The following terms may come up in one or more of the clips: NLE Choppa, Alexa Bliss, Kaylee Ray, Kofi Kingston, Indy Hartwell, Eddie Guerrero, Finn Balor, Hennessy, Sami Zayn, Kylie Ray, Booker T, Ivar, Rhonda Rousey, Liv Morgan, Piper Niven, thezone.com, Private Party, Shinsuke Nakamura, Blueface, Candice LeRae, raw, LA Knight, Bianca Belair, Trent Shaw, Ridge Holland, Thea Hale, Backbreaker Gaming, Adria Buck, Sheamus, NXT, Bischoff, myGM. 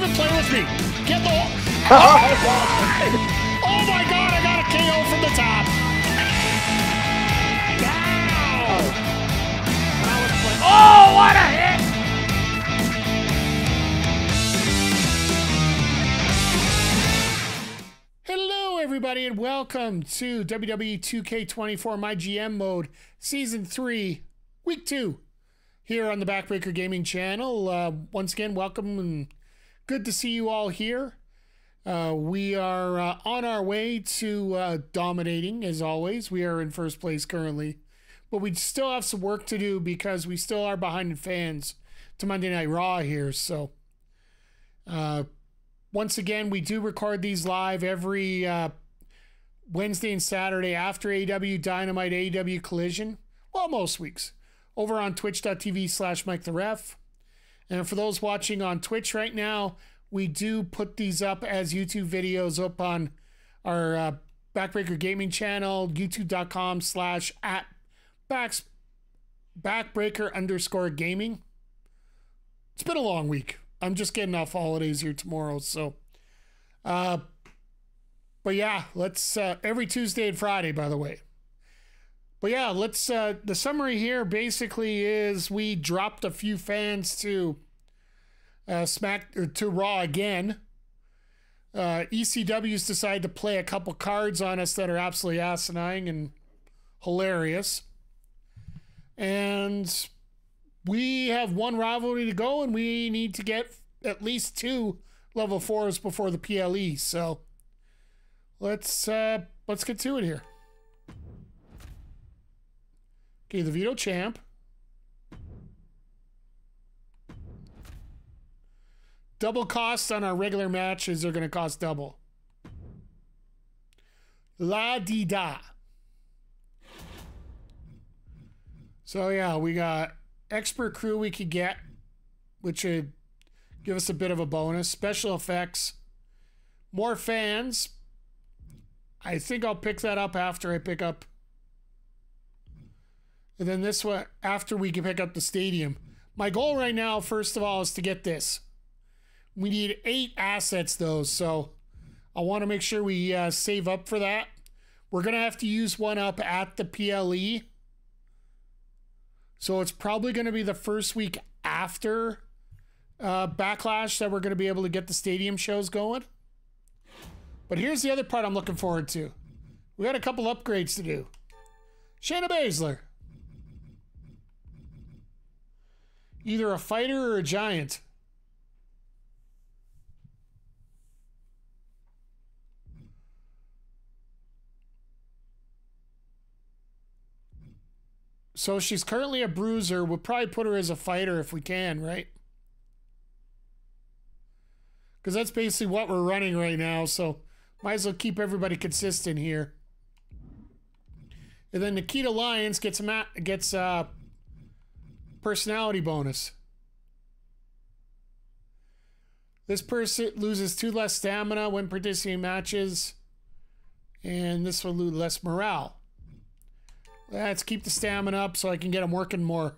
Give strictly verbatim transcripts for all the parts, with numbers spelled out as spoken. don't even play with me. Get the... Oh, oh my God, I got a K O from the top. Ow! Oh, what a hit! Hello, everybody, and welcome to W W E two K twenty-four My G M Mode Season three, Week two. Here on the Backbreaker Gaming channel. Uh, once again, welcome and good to see you all here. Uh, we are uh, on our way to uh, dominating, as always. We are in first place currently, but we still have some work to do because we still are behind in fans to Monday Night Raw here. So uh, once again, we do record these live every uh, Wednesday and Saturday after A E W Dynamite, A E W Collision. Well, most weeks. Over on twitch.tv slash Mike the Ref. And for those watching on Twitch right now, we do put these up as YouTube videos up on our uh, Backbreaker Gaming channel, youtube.com slash at Backbreaker underscore gaming. It's been a long week. I'm just getting off holidays here tomorrow. So, uh, but yeah, let's, uh, every Tuesday and Friday, by the way. But yeah, let's, uh, the summary here basically is we dropped a few fans to uh, Smack or to Raw again. Uh, E C W's decided to play a couple cards on us that are absolutely asinine and hilarious. And we have one rivalry to go, and we need to get at least two level fours before the P L E. So let's uh, let's get to it here. Okay, the Vito champ. Double cost on our regular matches are going to cost double. La di da. So yeah, we got expert crew we could get, which would give us a bit of a bonus. Special effects, more fans. I think I'll pick that up after I pick up. And then this one, after we can pick up the stadium. My goal right now, first of all, is to get this. We need eight assets, though, so I want to make sure we uh, save up for that. We're going to have to use one up at the P L E. So it's probably going to be the first week after uh, Backlash that we're going to be able to get the stadium shows going. But here's the other part I'm looking forward to. We got a couple upgrades to do. Shayna Baszler. Either a fighter or a giant. So she's currently a bruiser. We'll probably put her as a fighter if we can, right? Because that's basically what we're running right now. So might as well keep everybody consistent here. And then Nikita Lyons gets a... Gets, uh, personality bonus. This person loses two less stamina when participating in matches, and this will lose less morale. Let's keep the stamina up so I can get them working more.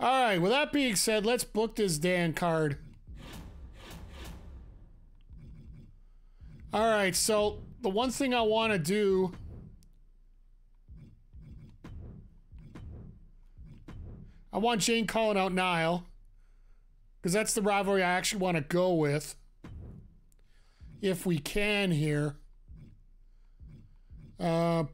All right, with that being said, let's book this Dan card. All right, so the one thing I want to do I want Jane calling out Niall, because that's the rivalry I actually want to go with, if we can here. Uh,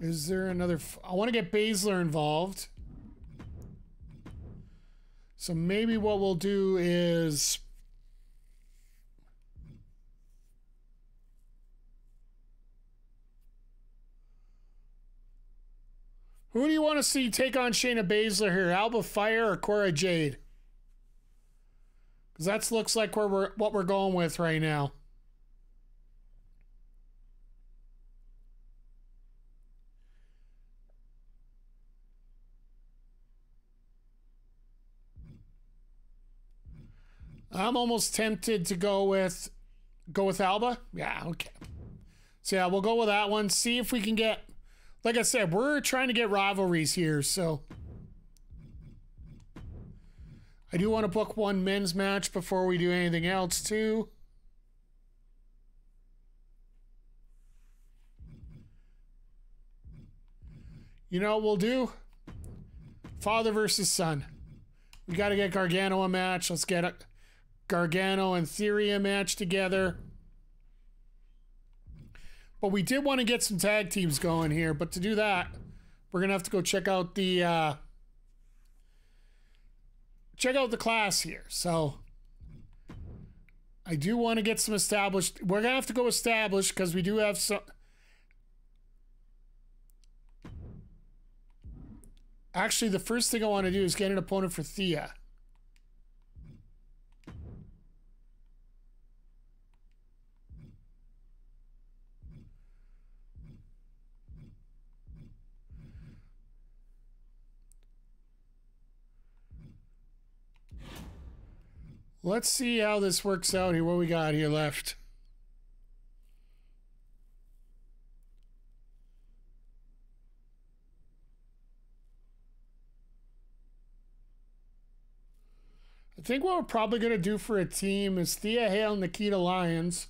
is there another? F I want to get Baszler involved. So maybe what we'll do is... Who do you want to see take on Shayna Baszler here? Alba Fyre or Cora Jade? Because that looks like where we're, what we're going with right now. I'm almost tempted to go with go with Alba. Yeah, okay. So yeah, we'll go with that one. See if we can get like I said, we're trying to get rivalries here, so I do want to book one men's match before we do anything else too. You know what we'll do? Father versus son. We got to get Gargano a match. Let's get a Gargano and Theory a match together. But we did want to get some tag teams going here. But to do that, we're going to have to go check out the... Uh, check out the class here. So I do want to get some established. We're going to have to go established because we do have some... Actually, the first thing I want to do is get an opponent for Thea. Let's see how this works out here. What we got here left? I think what we're probably going to do for a team is Thea Hale and Nikita Lyons.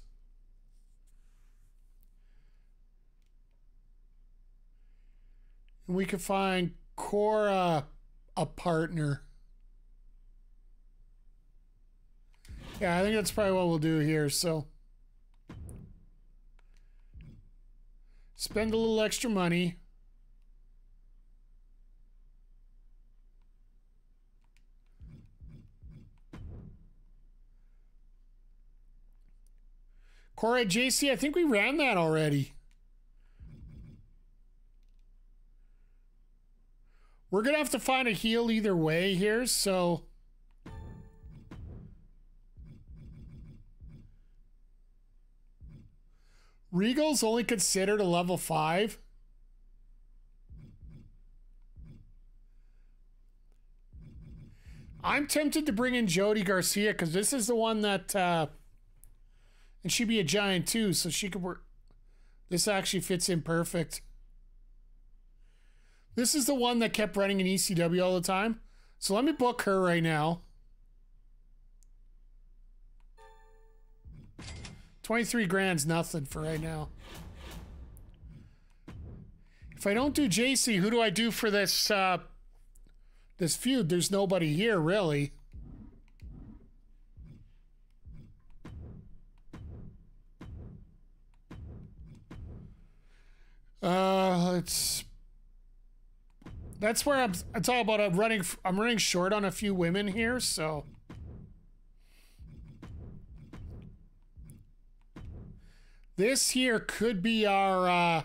And we can find Cora a partner. Yeah, I think that's probably what we'll do here. So spend a little extra money. Cora J C, I think we ran that already. We're going to have to find a heel either way here, so... Regal's only considered a level five. I'm tempted to bring in Jody Garcia because this is the one that... Uh, And she'd be a giant too, so she could work. This actually fits in perfect. This is the one that kept running in E C W all the time. So let me book her right now. twenty-three grand's nothing for right now. If I don't do J C, who do I do for this, uh, this feud? There's nobody here, really. Uh, it's that's where I'm. It's all about. I'm running. I'm running short on a few women here, so this here could be our. Uh,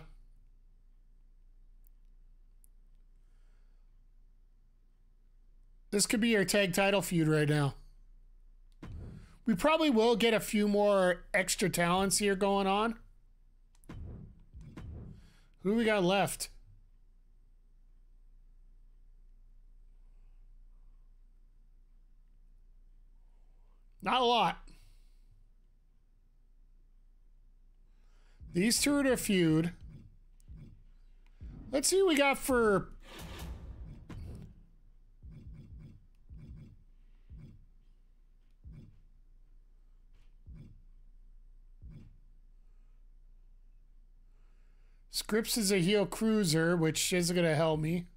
this could be our tag title feud right now. We probably will get a few more extra talents here going on. Who do we got left? Not a lot. These two are to feud. Let's see who we got for... Scripps is a heel cruiser, which isn't going to help me.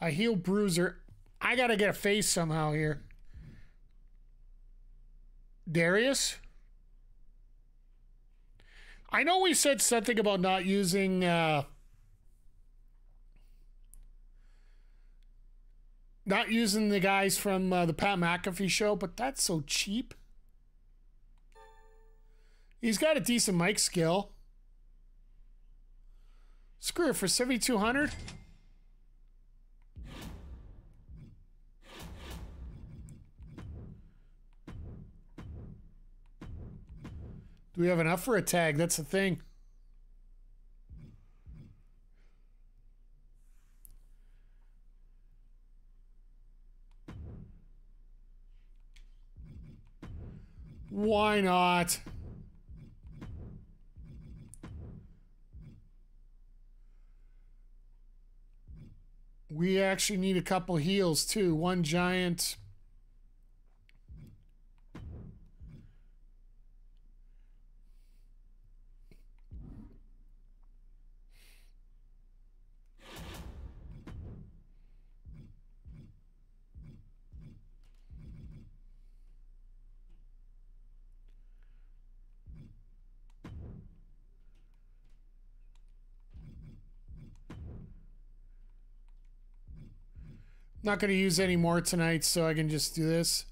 A heel bruiser. I got to get a face somehow here. Darius? I know we said something about not using... Uh, not using the guys from uh, the Pat McAfee show, but that's so cheap. He's got a decent mic skill. Screw it, for seventy-two hundred. Do we have enough for a tag? That's the thing. Why not? We actually need a couple heels too. One giant. Not going to use any more tonight, so I can just do this.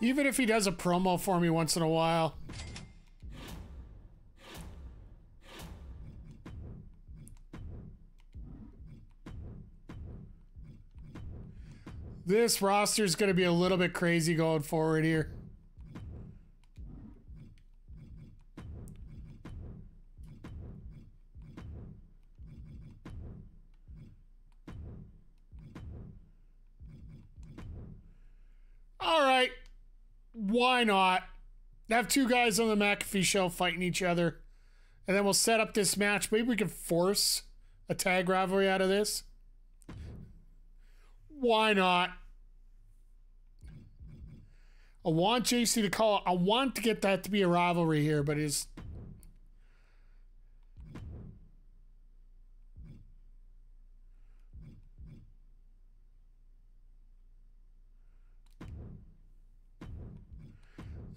Even if he does a promo for me once in a while. This roster is going to be a little bit crazy going forward here. All right. Why not? Have two guys on the McAfee show fighting each other. And then we'll set up this match. Maybe we can force a tag rivalry out of this. Why not? I want J C to call it. I want to get that to be a rivalry here, but it's...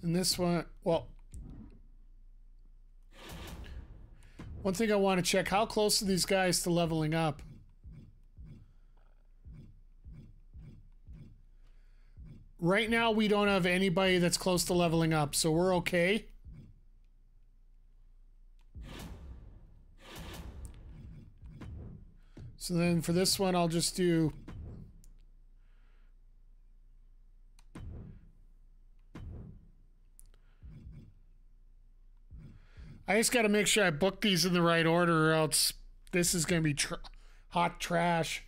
And this one, well... One thing I want to check, how close are these guys to leveling up? Right now, we don't have anybody that's close to leveling up, so we're okay. So then for this one, I'll just do... I just got to make sure I book these in the right order, or else this is going to be tr- hot trash.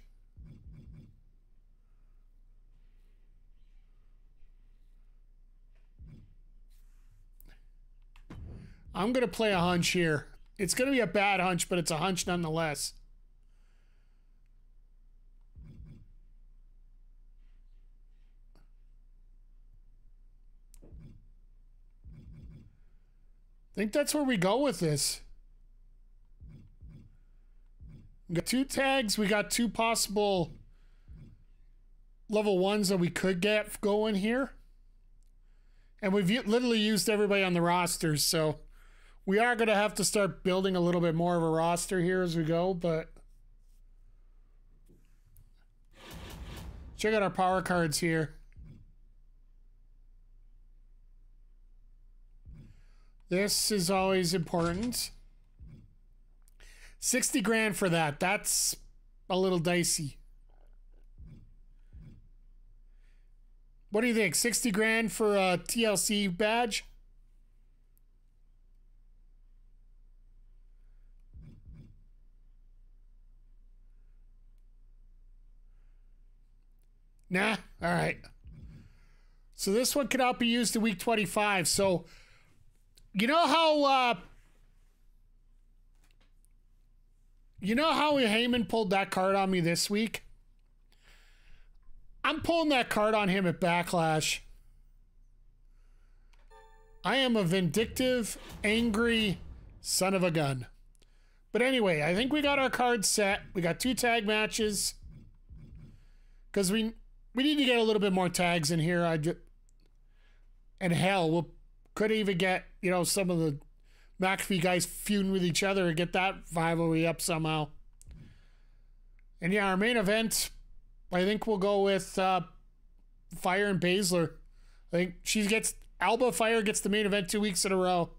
I'm going to play a hunch here. It's going to be a bad hunch, but it's a hunch nonetheless. I think that's where we go with this. We got two tags. We got two possible level ones that we could get going here. And we've literally used everybody on the roster, so... We are going to have to start building a little bit more of a roster here as we go, but check out our power cards here. This is always important. sixty grand for that. That's a little dicey. What do you think? sixty grand for a T L C badge? Nah, all right. So this one cannot be used in week twenty-five. So you know how uh, you know how Heyman pulled that card on me this week? I'm pulling that card on him at Backlash. I am a vindictive, angry son of a gun. But anyway, I think we got our cards set. We got two tag matches because we. We need to get a little bit more tags in here. I just, and hell, we we'll, could even get, you know, some of the McAfee guys feuding with each other and get that rivalry up somehow. And yeah, our main event, I think we'll go with uh, Fyre and Baszler. I think she gets, Alba Fyre gets the main event two weeks in a row.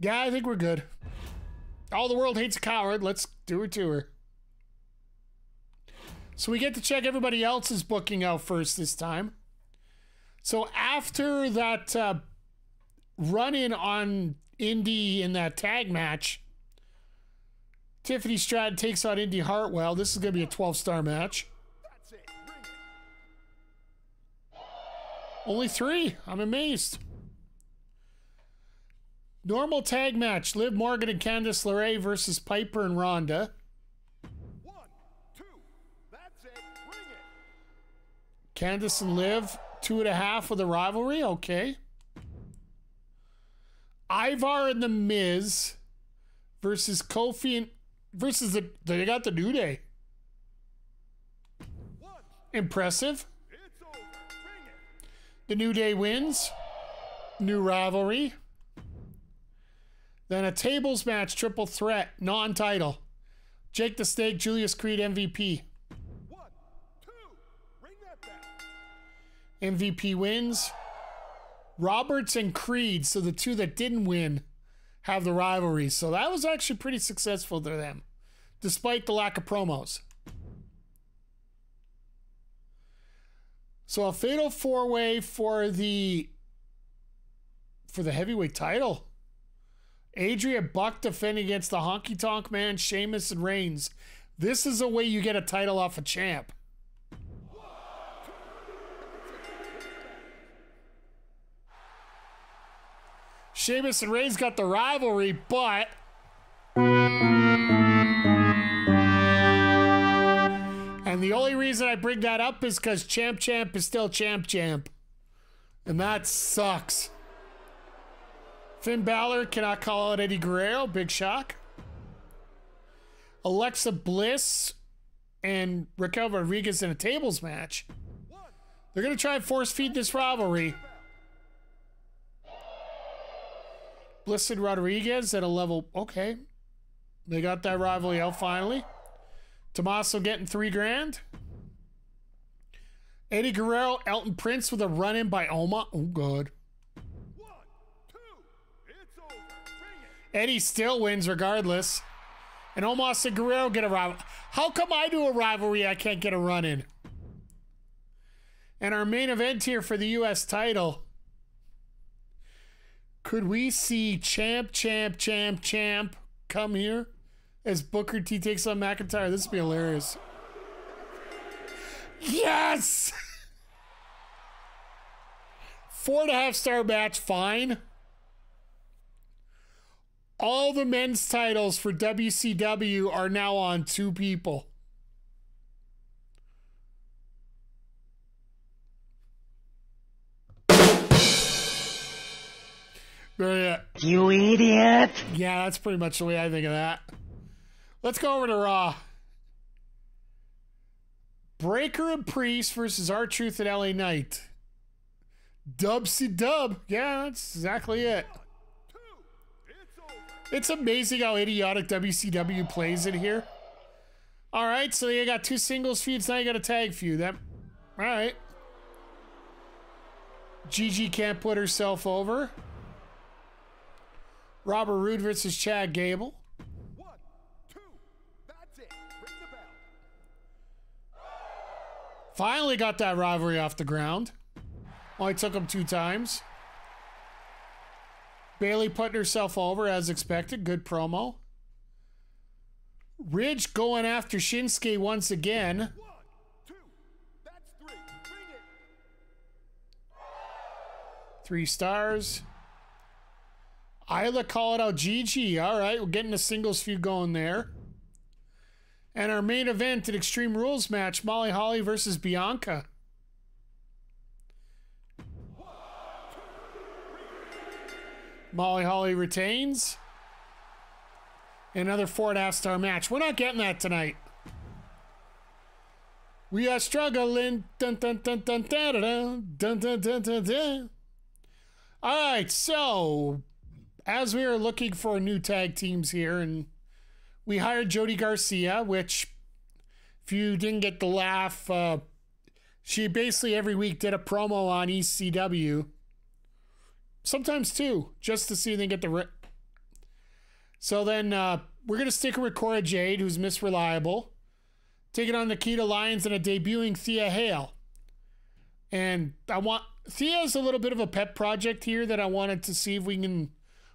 Yeah, I think we're good. All the world hates a coward. Let's do her to her. So we get to check everybody else's booking out first this time. So after that uh, run-in on Indy in that tag match. Tiffany Stratton takes on Indy Hartwell. This is going to be a twelve-star match. Only three. I'm amazed. Normal tag match. Liv Morgan and Candice LeRae versus Piper and Rhonda. One, two, that's it. Bring it. Candice and Liv, two and a half with a rivalry. Okay. Ivar and The Miz versus Kofi and versus the they got the New Day. One. Impressive. It's over. Bring it. The New Day wins. New rivalry. Then a tables match, triple threat, non-title. Jake the Snake, Julius Creed, M V P. One, two, bring that back. M V P wins. Roberts and Creed, so the two that didn't win, have the rivalry. So that was actually pretty successful to them, despite the lack of promos. So a fatal four-way for the for the heavyweight title. Adria Buck defending against the Honky Tonk Man, Sheamus and Reigns. This is a way you get a title off a champ. Sheamus and Reigns got the rivalry, but and the only reason I bring that up is because Champ Champ is still Champ Champ. And that sucks. Finn Balor cannot call out Eddie Guerrero. Big shock. Alexa Bliss and Raquel Rodriguez in a tables match. They're going to try and force feed this rivalry. Bliss and Rodriguez at a level. Okay. They got that rivalry out finally. Tommaso getting three grand. Eddie Guerrero, Elton Prince with a run in by Omos. Oh, God. Eddie still wins regardless. And Omos and Guerrero get a rival. How come I do a rivalry, I can't get a run-in? And our main event here for the U S title. Could we see Champ, Champ, Champ, Champ come here as Booker T takes on McIntyre? This would be hilarious. Yes! Four and a half star match, fine. All the men's titles for W C W are now on two people. You idiot. Yeah, that's pretty much the way I think of that. Let's go over to Raw. Breaker and Priest versus R-Truth and L A Knight. Dub-C-Dub. Yeah, that's exactly it. It's amazing how idiotic W C W plays in here. All right, so you got two singles feuds, now you got a tag feud. That, all right. Gigi can't put herself over. Robert Roode versus Chad Gable. One, two, that's it. Ring the bell. Finally got that rivalry off the ground. Only took him two times. Bailey putting herself over as expected. Good promo. Ridge going after Shinsuke once again. One, two, that's three. Bring it. Three stars. Isla calling out Gigi. All right, we're getting a singles feud going there. And our main event, an Extreme Rules match, Molly Holly versus Bianca. Molly Holly retains. Another four and a half star match. We're not getting that tonight. We are struggling. Dun, dun, dun, dun, da, da, da. Dun, dun, dun, dun, da. All right, so as we are looking for new tag teams here, and we hired Jody Garcia, which if you didn't get the laugh, uh, she basically every week did a promo on E C W. Sometimes two, just to see if they get the rip. So then uh, we're going to stick with Cora Jade, who's Miss Reliable. Taking on Nikita Lyons and a debuting Thea Hale. And I want Thea's a little bit of a pet project here that I wanted to see if we can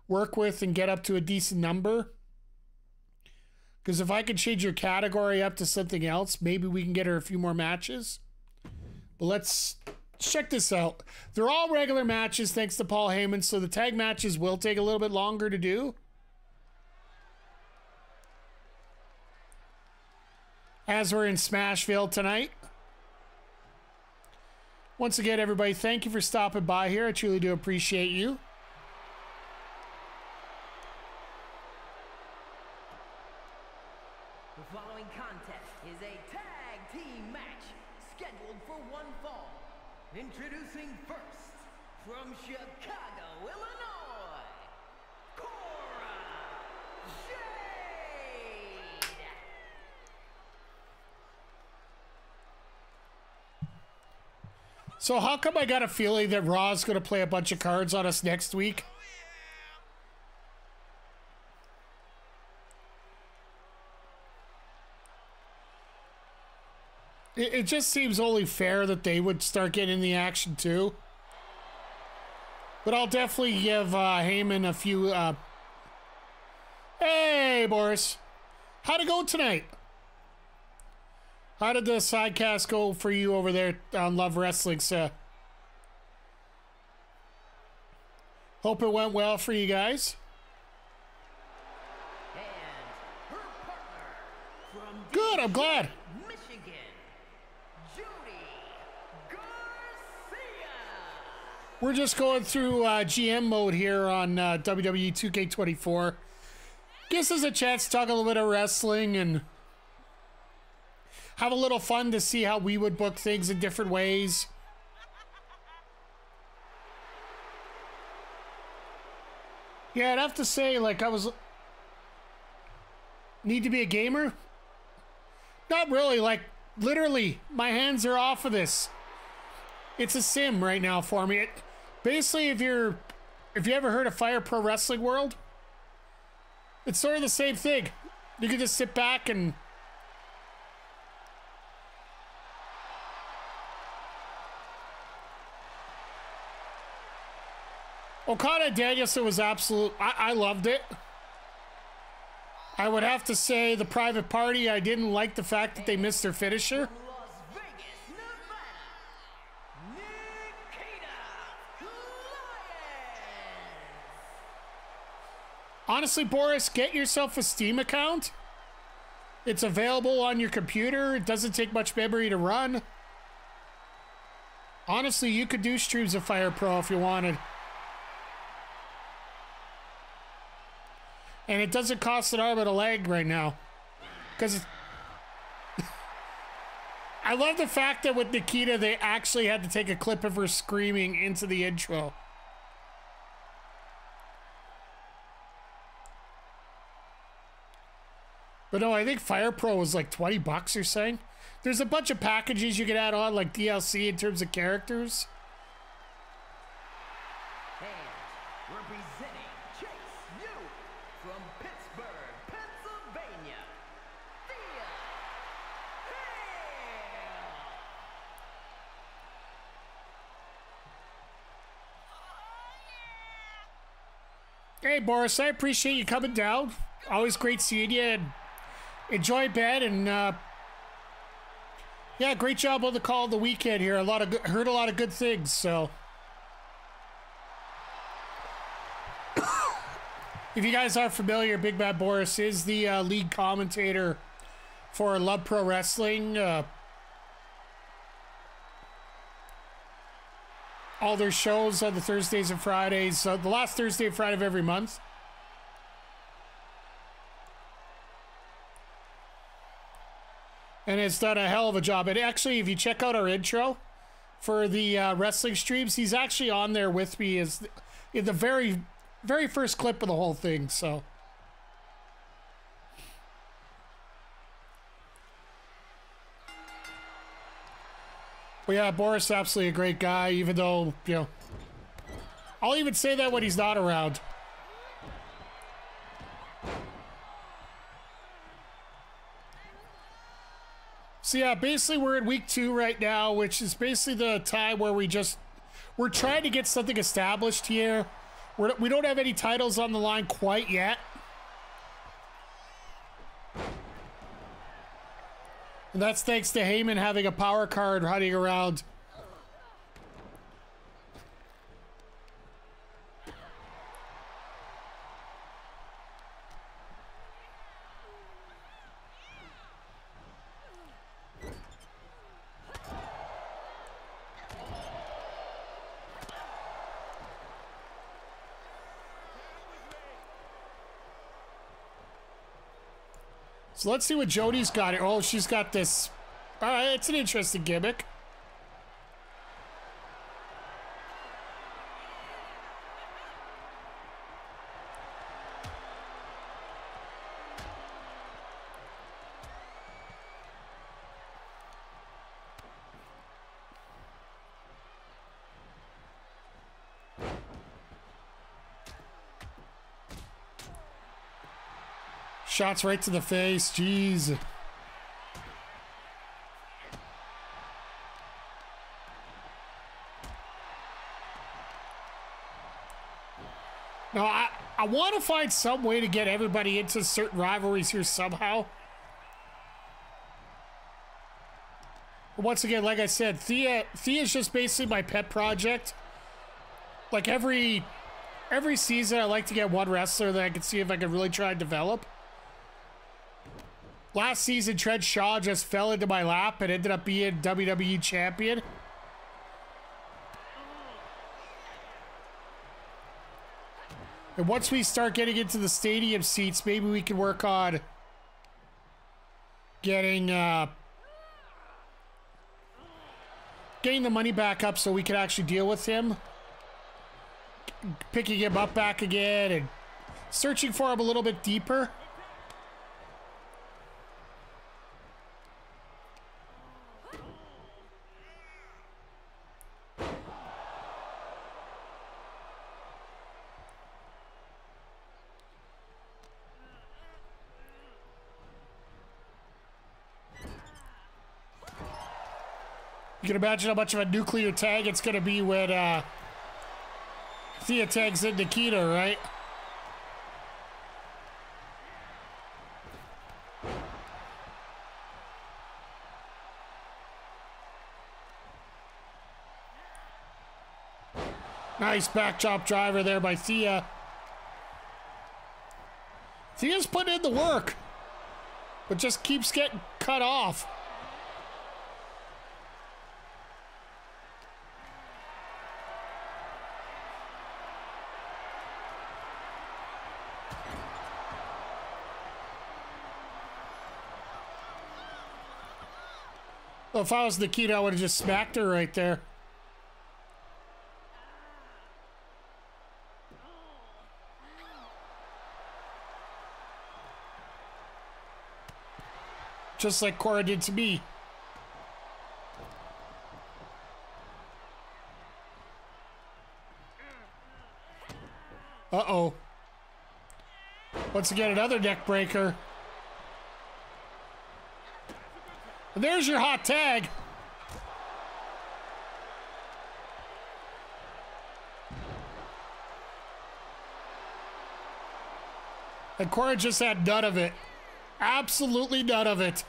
work with and get up to a decent number. Because if I could change your category up to something else, maybe we can get her a few more matches. But let's check this out. They're all regular matches thanks to Paul Heyman, so the tag matches will take a little bit longer to do. As we're in Smashville tonight. Once again, everybody, thank you for stopping by here. I truly do appreciate you. The following contest is a tag team match scheduled for one fall. Introducing first, from Chicago, Illinois, Cora Jade. So how come I got a feeling that Raw's going to play a bunch of cards on us next week? It, it just seems only fair that they would start getting in the action too. But I'll definitely give uh, Heyman a few... Uh... Hey, Boris. How'd it go tonight? How did the sidecast go for you over there on Love Wrestling, sir? Hope it went well for you guys. And her partner from Good, I'm glad. Michigan, Jody Garcia. We're just going through uh, G M mode here on uh, W W E two K twenty-four. Gives us a chance to talk a little bit of wrestling and have a little fun to see how we would book things in different ways. Yeah, I'd have to say, like, I was... Need to be a gamer? Not really, like, literally, my hands are off of this. It's a sim right now for me. It, basically, if you're... If you ever heard of Fire Pro Wrestling World, it's sort of the same thing. You can just sit back and... Okada Danielson was absolute. I, I loved it. I would have to say the private party, I didn't like the fact that they missed their finisher. From Las Vegas, Nevada, Nikita Lyons. Honestly, Boris, get yourself a Steam account. It's available on your computer. It doesn't take much memory to run. Honestly, you could do streams of Fire Pro if you wanted. And it doesn't cost an arm and a leg right now. Because I love the fact that with Nikita, they actually had to take a clip of her screaming into the intro. But no, I think Fire Pro was like twenty bucks or something. There's a bunch of packages you can add on, like D L C in terms of characters. Hey, Boris, I appreciate you coming down. Always great seeing you. And enjoy bed. And, uh, yeah, great job on the call of the weekend here. A lot of good, heard a lot of good things, so. If you guys aren't familiar, Big Bad Boris is the uh, lead commentator for Love Pro Wrestling. Uh, all their shows on the Thursdays and Fridays, uh, the last Thursday and Friday of every month. And it's done a hell of a job. And actually, if you check out our intro for the uh, wrestling streams, he's actually on there with me as the, in the very, very first clip of the whole thing, so. Well, yeah, Boris is absolutely a great guy, even though, you know, I'll even say that when he's not around. So yeah, basically we're in week two right now, which is basically the time where we just, we're trying to get something established here. We're, we don't have any titles on the line quite yet. And that's thanks to Heyman having a power card running around. So let's see what Jody's got. Oh, she's got this. All right, it's an interesting gimmick. Shots right to the face, jeez. Now, I, I want to find some way to get everybody into certain rivalries here somehow. But once again, like I said, Thea, Thea is just basically my pet project. Like every, every season, I like to get one wrestler that I can see if I can really try and develop. Last season, Trent Shaw just fell into my lap and ended up being W W E champion. And once we start getting into the stadium seats, maybe we can work on getting uh, getting the money back up so we can actually deal with him. Picking him up back again and searching for him a little bit deeper. You can imagine how much of a nuclear tag it's going to be when uh, Thea tags in Nikita, right? Nice back chop driver there by Thea. Thea's putting in the work, but just keeps getting cut off. Well, if I was Nikita, I would have just smacked her right there. Just like Cora did to me. Uh-oh. Once again, another neck breaker. And there's your hot tag. And Cora just had none of it. Absolutely none of it.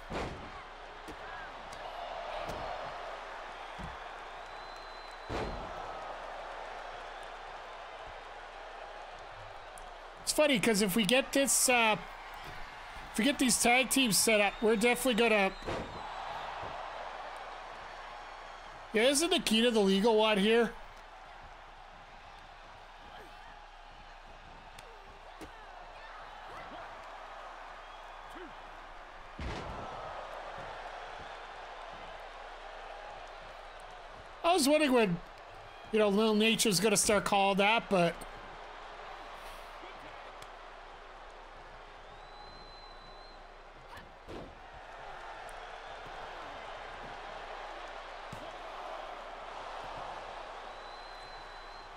It's funny because if we get this, uh, if we get these tag teams set up, we're definitely gonna. Yeah, isn't Nikita the legal one here? I was wondering when, you know, Lil Nature's gonna start calling that, but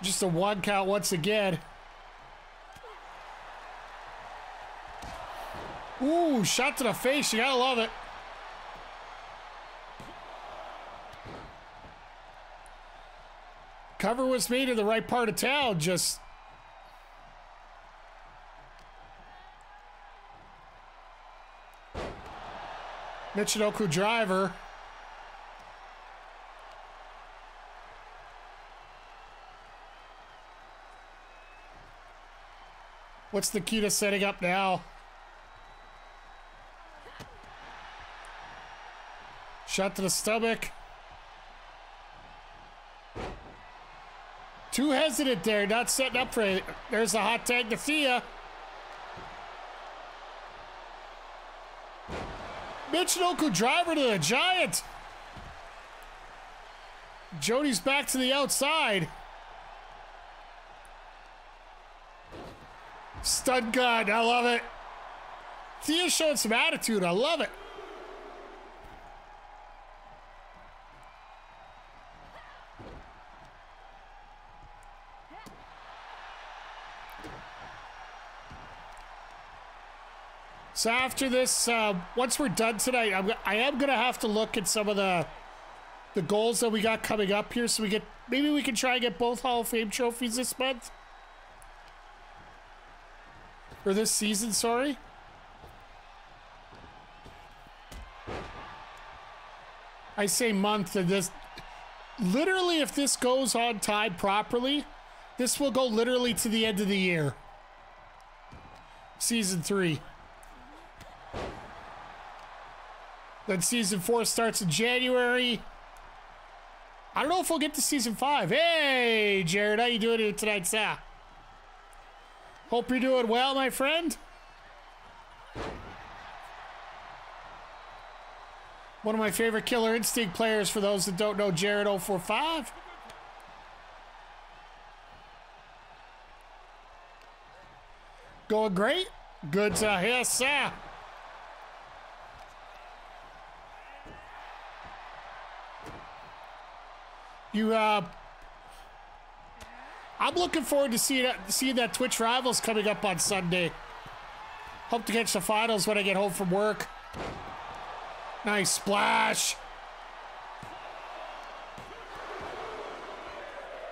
just a one count once again. Ooh, shot to the face. You gotta love it. Cover was made in the right part of town, just... Michinoku driver. What's Nikita setting up now? Shot to the stomach. Too hesitant there, not setting up for it. There's the hot tag to Thea. Michinoku driver to the Giant. Jody's back to the outside. Stun gun, I love it. Thea's showing some attitude, I love it. So after this, uh, once we're done tonight, I'm, I am gonna have to look at some of the the goals that we got coming up here. So we get, maybe we can try and get both Hall of Fame trophies this month, or this season, sorry. I say month, and this, literally, if this goes on time properly, this will go literally to the end of the year. Season three. Then season four starts in January. I don't know if we'll get to season five. Hey, Jared, how you doing here tonight, Sal? Hope you're doing well, my friend. One of my favorite Killer Instinct players, for those that don't know, Jared oh four five. Going great. Good to hear, Sal. You, uh, I'm looking forward to seeing that, seeing that Twitch Rivals coming up on Sunday. Hope to catch the finals when I get home from work. Nice splash.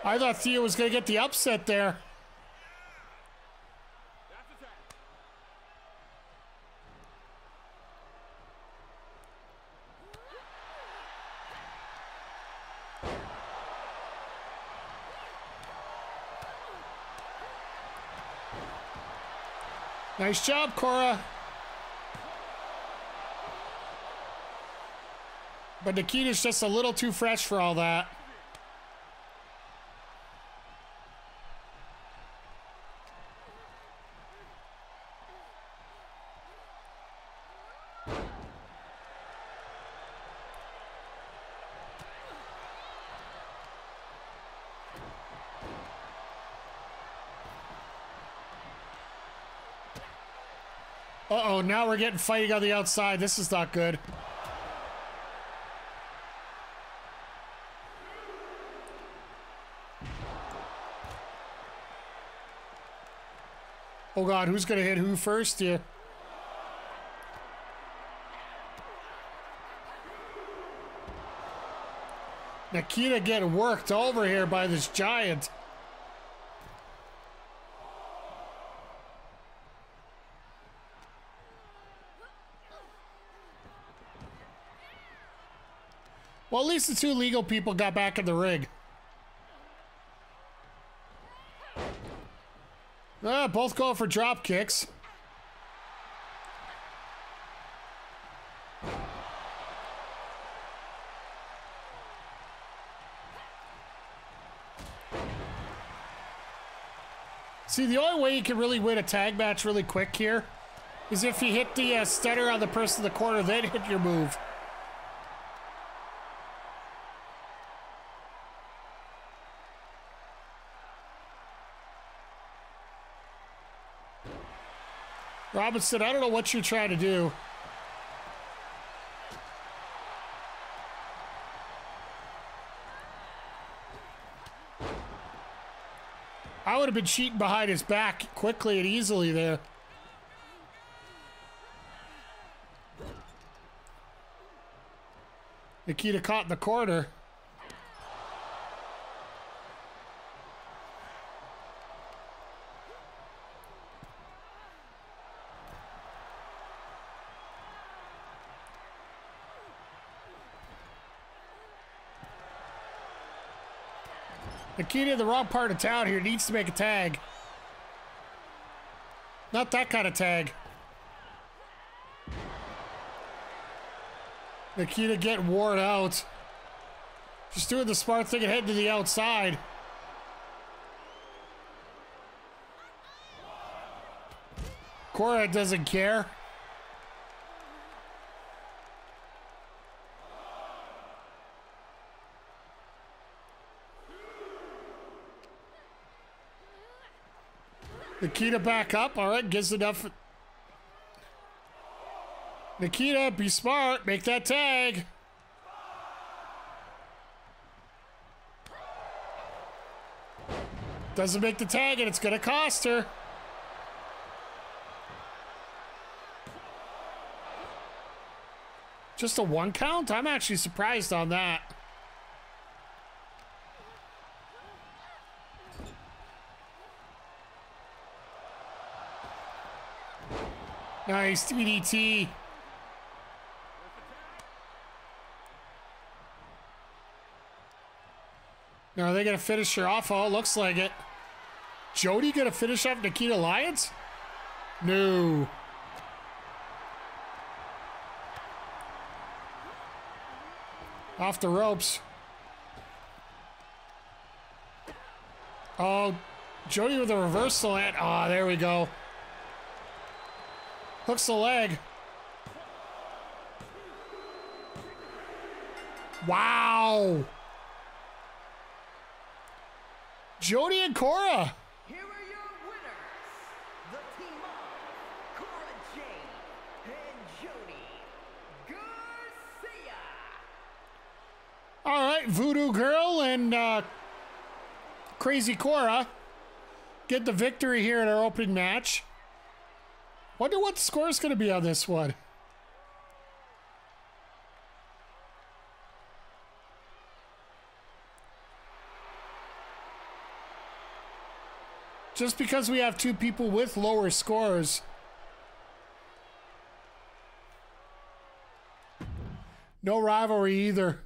I thought Theo was going to get the upset there. Nice job, Cora. But Nikita's just a little too fresh for all that. Uh-oh, now we're getting fighting on the outside. This is not good. Oh God, who's gonna hit who first here? Nikita getting worked over here by this Giant. Well, at least the two legal people got back in the ring. Ah, both going for drop kicks. See, the only way you can really win a tag match really quick here is if you hit the uh, stutter on the person in the corner, then hit your move. Robinson, I don't know what you're trying to do. I would have been cheating behind his back quickly and easily there. Nikita caught in the corner. Nikita in the wrong part of town here needs to make a tag. Not that kind of tag. Nikita getting worn out. Just doing the smart thing and heading to the outside. Cora doesn't care. Nikita back up. All right, gives enough. Nikita, be smart. Make that tag. Doesn't make the tag, and it's going to cost her. Just a one count? I'm actually surprised on that. Nice D D T. Now, are they going to finish her off? Oh, it looks like it. Jody going to finish off Nikita Lyons? No. Off the ropes. Oh, Jody with a reversal at. Ah, oh, there we go. Hooks the leg. Wow. Jody and Cora. Here are your winners. The team of Cora Jade and Jody Garcia. All right, Voodoo Girl and uh, Crazy Cora get the victory here in our opening match. Wonder what the score is going to be on this one. Just because we have two people with lower scores . No rivalry either .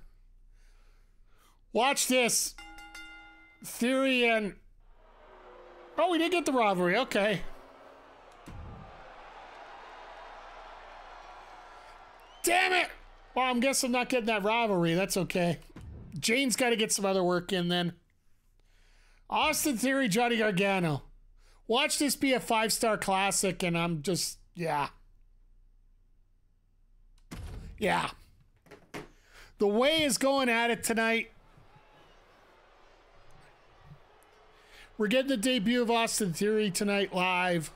Watch this Theory and . Oh, we did get the rivalry . Okay . Damn it . Well, I'm guessing I'm not getting that rivalry . That's okay . Jane's got to get some other work in then . Austin Theory, Johnny Gargano. Watch this be a five-star classic, and I'm just, yeah. Yeah. The way is going at it tonight. We're getting the debut of Austin Theory tonight live.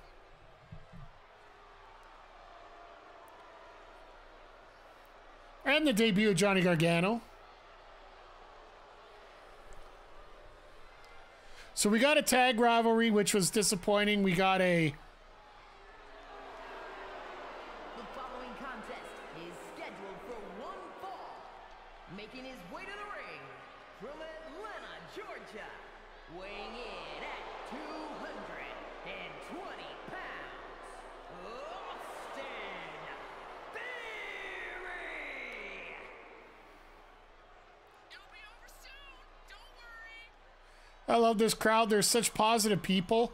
And the debut of Johnny Gargano. So we got a tag rivalry, which was disappointing. We got a... The following contest is scheduled for one fall. Making his way to the ring from Atlanta, Georgia. Weighing in at two hundred twenty pounds. Austin Theory! It'll be over soon. Don't worry. I love this crowd. They're such positive people.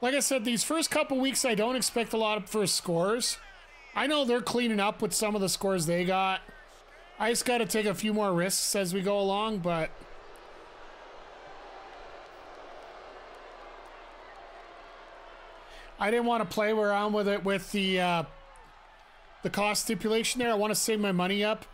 Like I said, these first couple weeks, I don't expect a lot of first scores. I know they're cleaning up with some of the scores they got. I just got to take a few more risks as we go along, but... I didn't want to play around with it with the, uh, the cost stipulation there. I want to save my money up.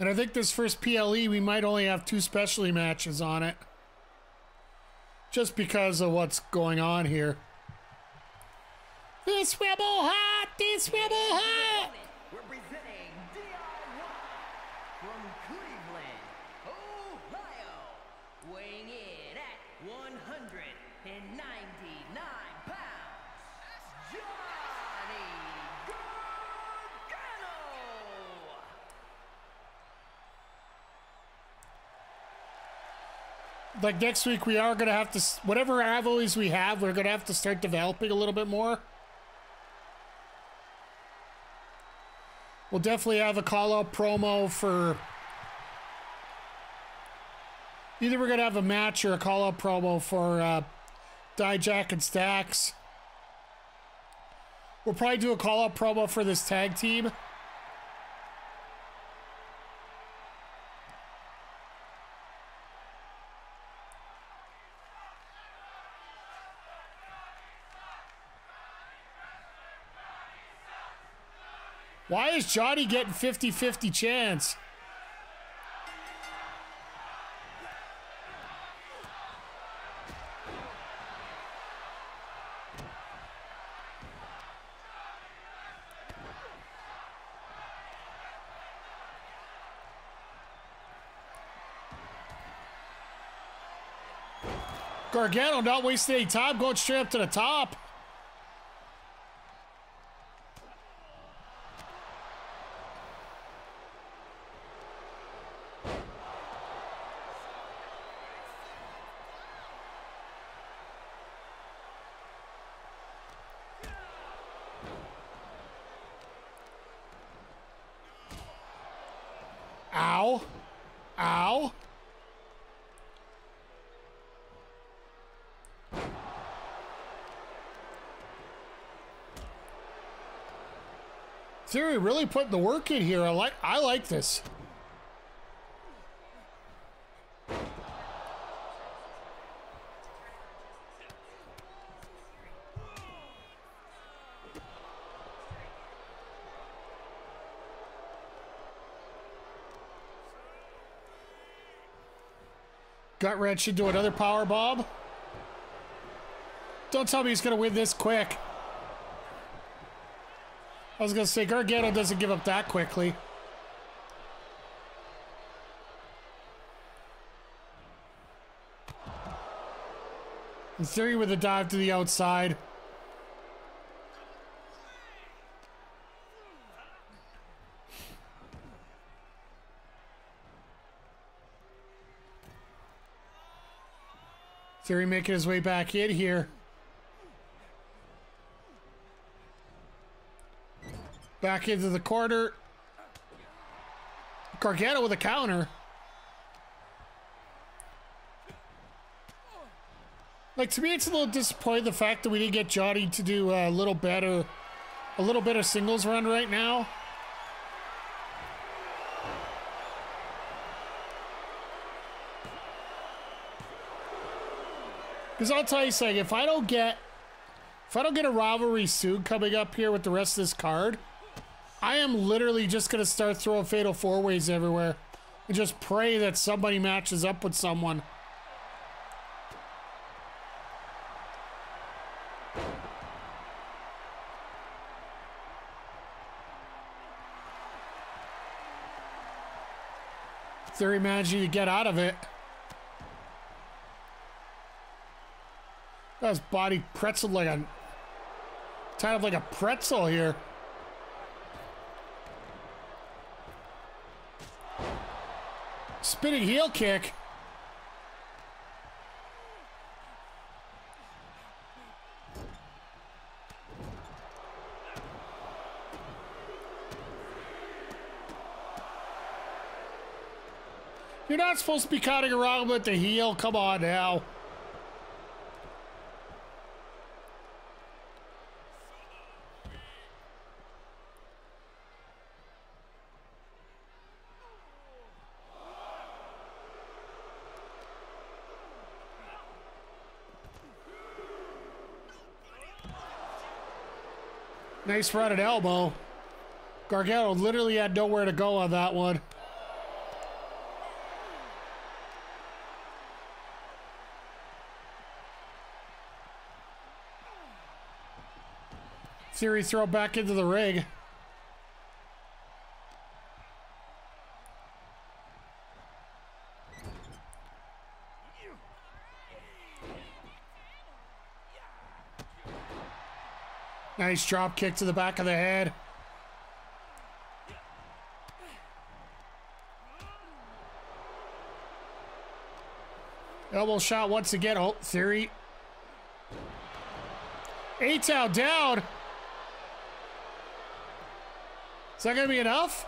And I think this first P L E, we might only have two specialty matches on it. Just because of what's going on here. This rebel hot! This rebel hot! Representing D I Y from Cleveland, Ohio. Weighing in at one hundred ninety-nine pounds. Johnny Gargano! like next week we are going to have to, whatever rivalries we have, we're going to have to start developing a little bit more. We'll definitely have a call-out promo for... Either we're going to have a match or a call-out promo for uh, Dijak and Stax. We'll probably do a call-out promo for this tag team. Why is Johnny getting fifty fifty chance? Gargano not wasting any time, going straight up to the top. Theory really putting the work in here. I like I like this. Gut wrench into another power bomb. Don't tell me he's gonna win this quick. I was going to say, Gargano doesn't give up that quickly. And Theory with a dive to the outside. Theory making his way back in here. Back into the corner. Gargano with a counter. Like, to me, it's a little disappointing the fact that we didn't get Johnny to do a little better, a little better singles run right now. Because I'll tell you something, if I don't get, if I don't get a rivalry soon coming up here with the rest of this card, I am literally just going to start throwing fatal four-ways everywhere and just pray that somebody matches up with someone. Theory managing to get out of it. That was body pretzel like a... Tied up like a pretzel here. Spinning heel kick. You're not supposed to be cutting around with the heel. Come on now. Nice run at elbow. Gargano literally had nowhere to go on that one. Theory throw back into the ring. Nice drop kick to the back of the head. Elbow shot once again. Oh, Theory. Atow down. Is that going to be enough?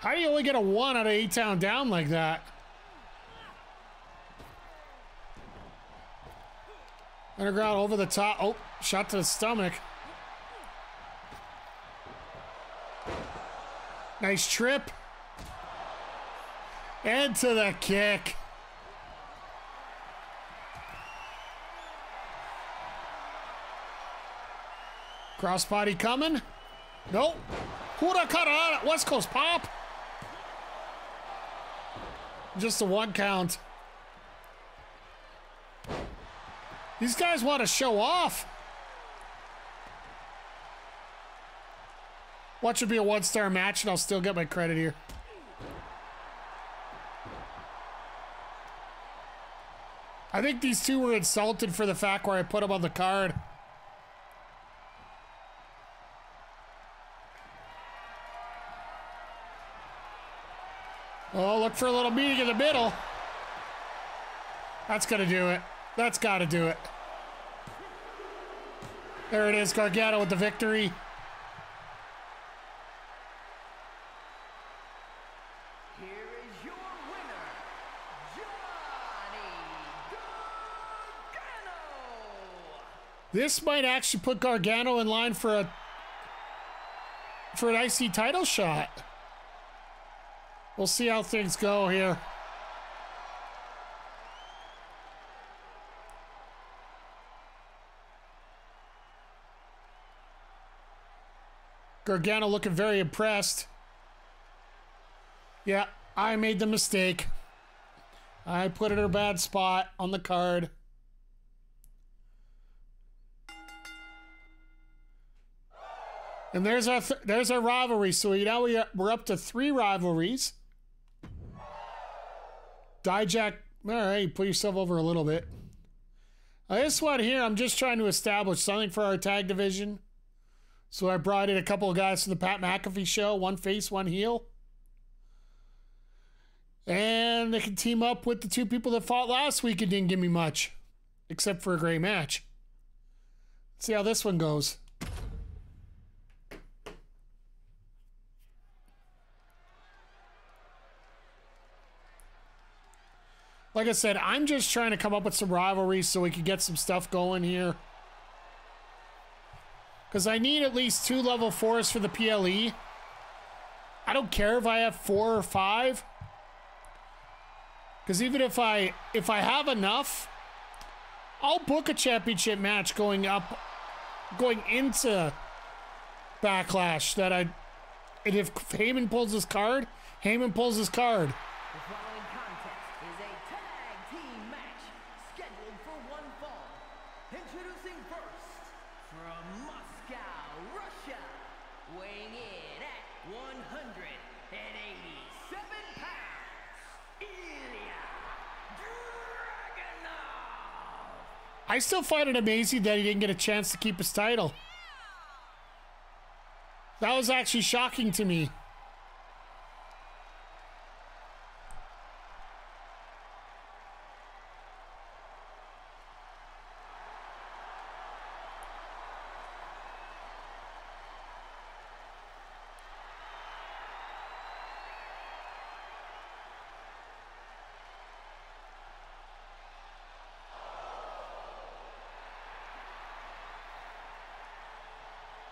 How do you only get a one out of Atow down like that? Underground over the top. Oh, shot to the stomach. Nice trip. And to the kick. Crossbody coming. Nope. Huracanrana. West Coast pop. Just a one count. These guys want to show off. What should be a one-star match, and I'll still get my credit here. I think these two were insulted for the fact where I put them on the card. Oh, look for a little meeting in the middle. That's gonna do it. That's gotta do it. There it is, Gargano with the victory. Here is your winner, Johnny Gargano. This might actually put Gargano in line for a for an I C title shot. We'll see how things go here. Gargano looking very impressed. Yeah, I made the mistake. I put it in a bad spot on the card. And there's our th there's our rivalry. So we, now we are, we're up to three rivalries. Dijak, all right, you put yourself over a little bit. Now this one here, I'm just trying to establish something for our tag division. So I brought in a couple of guys from the Pat McAfee show, one face, one heel. And they can team up with the two people that fought last week and didn't give me much, except for a great match. Let's see how this one goes. Like I said, I'm just trying to come up with some rivalries so we can get some stuff going here. Because I need at least two level fours for the P L E. I don't care if I have four or five. Because even if I if I have enough, I'll book a championship match going up, going into Backlash. That I, and if Heyman pulls his card, Heyman pulls his card. I still find it amazing that he didn't get a chance to keep his title. That was actually shocking to me.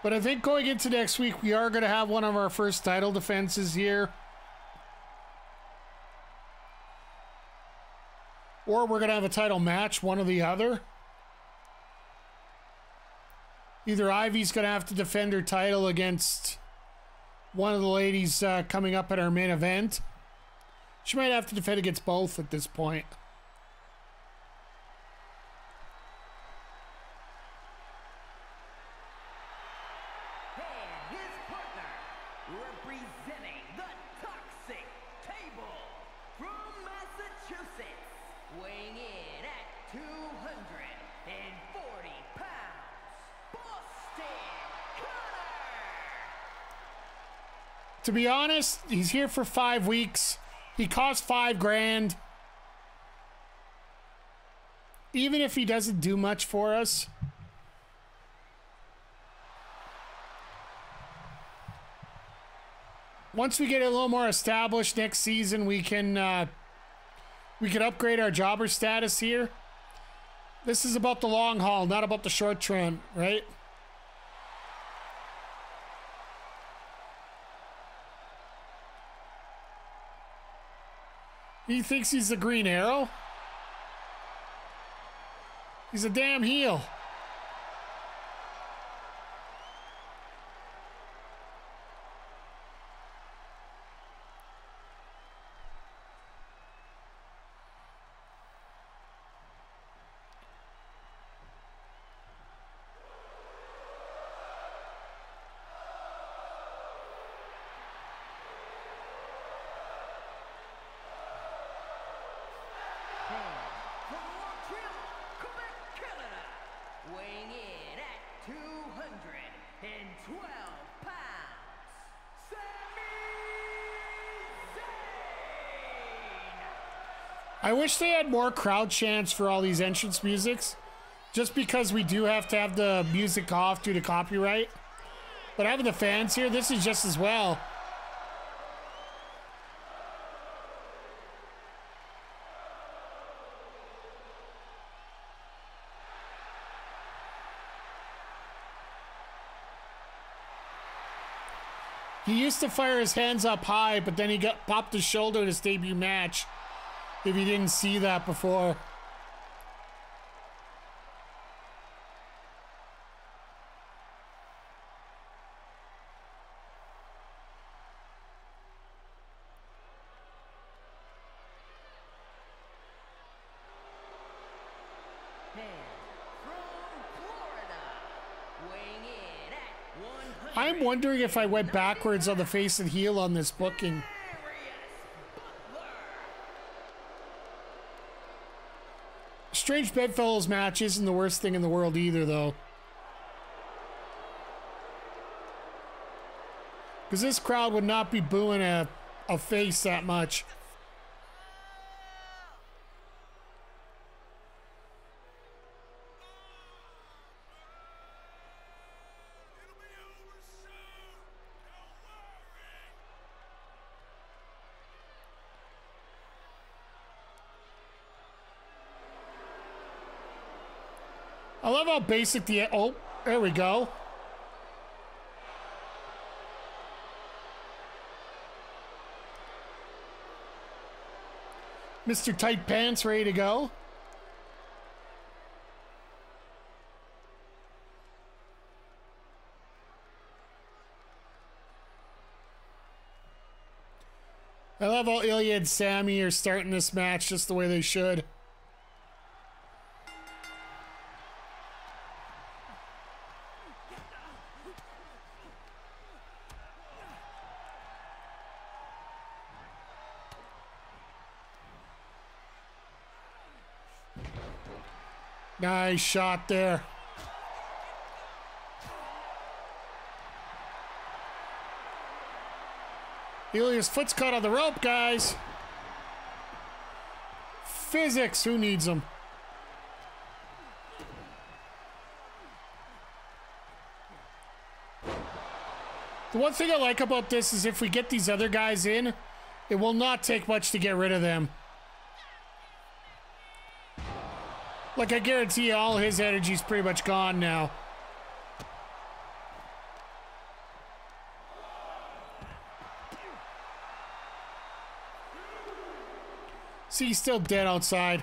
But I think going into next week, we are going to have one of our first title defenses here. Or we're going to have a title match, one or the other. Either Ivy's going to have to defend her title against one of the ladies uh, coming up at our main event. She might have to defend against both at this point. To be honest, he's here for five weeks. He costs five grand. Even if he doesn't do much for us. Once we get a little more established next season, we can uh, we can upgrade our jobber status here. This is about the long haul, not about the short term, right? He thinks he's the Green Arrow. He's a damn heel. I wish they had more crowd chants for all these entrance musics, just because we do have to have the music off due to copyright. But having the fans here, this is just as well. He used to fire his hands up high, but then he got popped his shoulder in his debut match. If you didn't see that before. I'm wondering if I went backwards on the face and heel on this booking. Strange Bedfellows match isn't the worst thing in the world either, though. Because this crowd would not be booing a, a face that much. I love how basic the, oh, there we go. Mister Tight Pants ready to go. I love how Ilja and Sami are starting this match just the way they should. Nice shot there. Ilja's foot's caught on the rope, guys. Physics, who needs them? The one thing I like about this is if we get these other guys in, it will not take much to get rid of them. Like, I guarantee you, all his energy's pretty much gone now. See, he's still dead outside.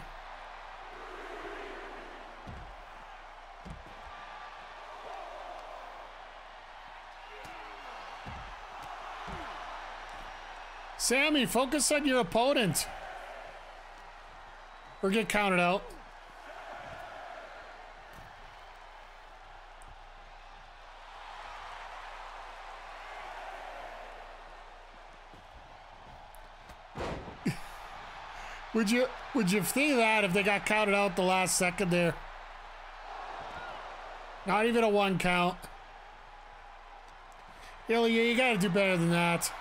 Sami, focus on your opponent. Or get counted out. Would you, would you think that if they got counted out the last second there? Not even a one count. Ilja, you gotta do better than that.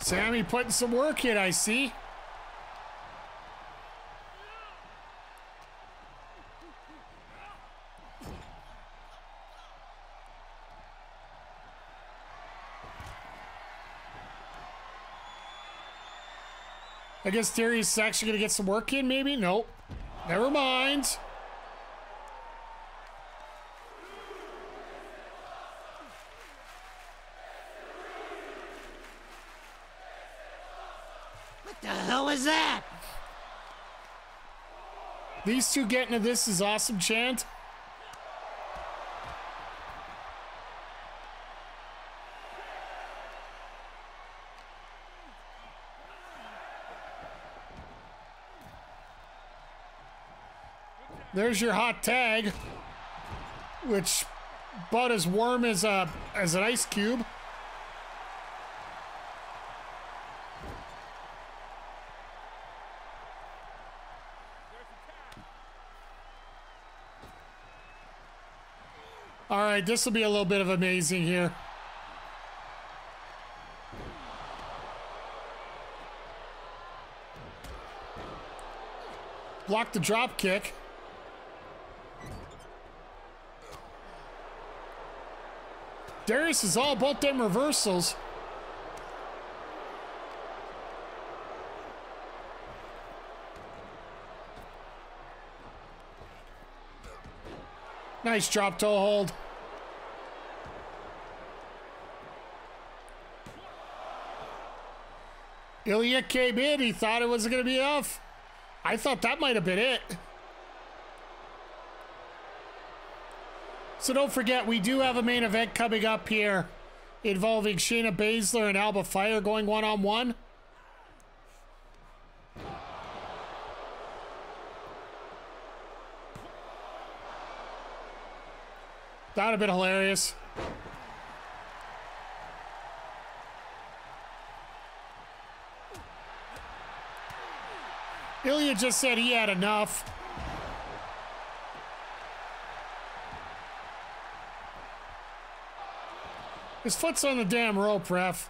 Sami putting some work in, I see. I guess Darius is actually going to get some work in, maybe? Nope. Never mind. What the hell is that? These two getting to this is awesome, chant. There's your hot tag, which but as warm as a as an ice cube. All right, this will be a little bit of amazing here. Block the drop kick. Darius is all about them reversals. Nice drop toe hold. Ilja came in. He thought it wasn't going to be enough. I thought that might have been it. So don't forget, we do have a main event coming up here involving Shayna Baszler and Alba Fyre going one-on-one. That would have been hilarious. Ilja just said he had enough. His foot's on the damn rope, ref.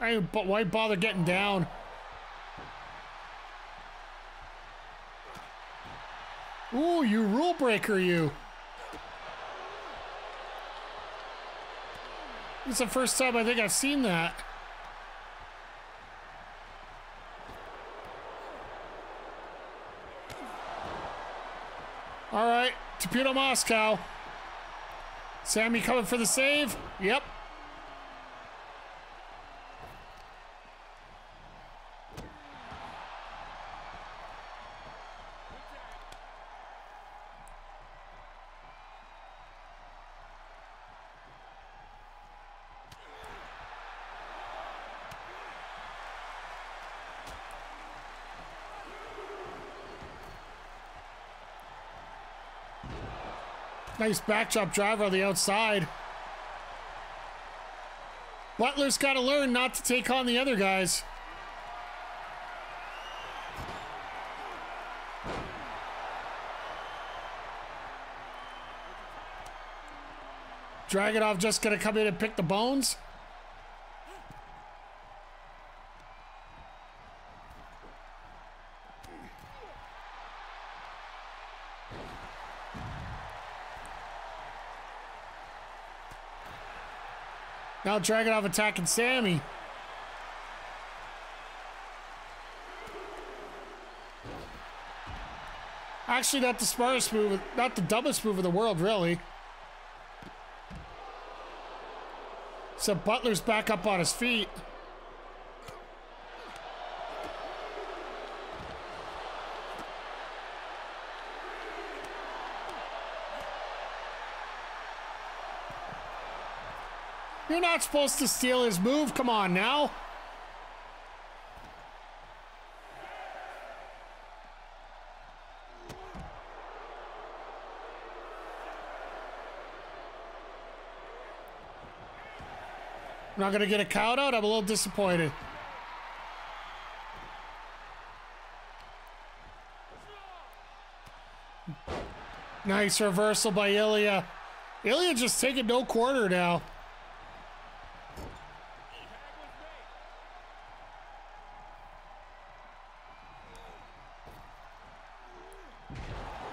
I, but why bother getting down? Ooh, you rule breaker, you. This is the first time I think I've seen that. All right, Torpedo Moscow. Sami coming for the save. Yep. Nice backdrop driver on the outside. Butler's got to learn not to take on the other guys. Dragunov just going to come in and pick the bones. Now Dragunov attacking Sami. Actually, not the smartest move, not the dumbest move in the world, really. So Butler's back up on his feet. You're not supposed to steal his move. Come on now. I'm not going to get a count out. I'm a little disappointed. Nice reversal by Ilja. Ilja just taking no quarter now.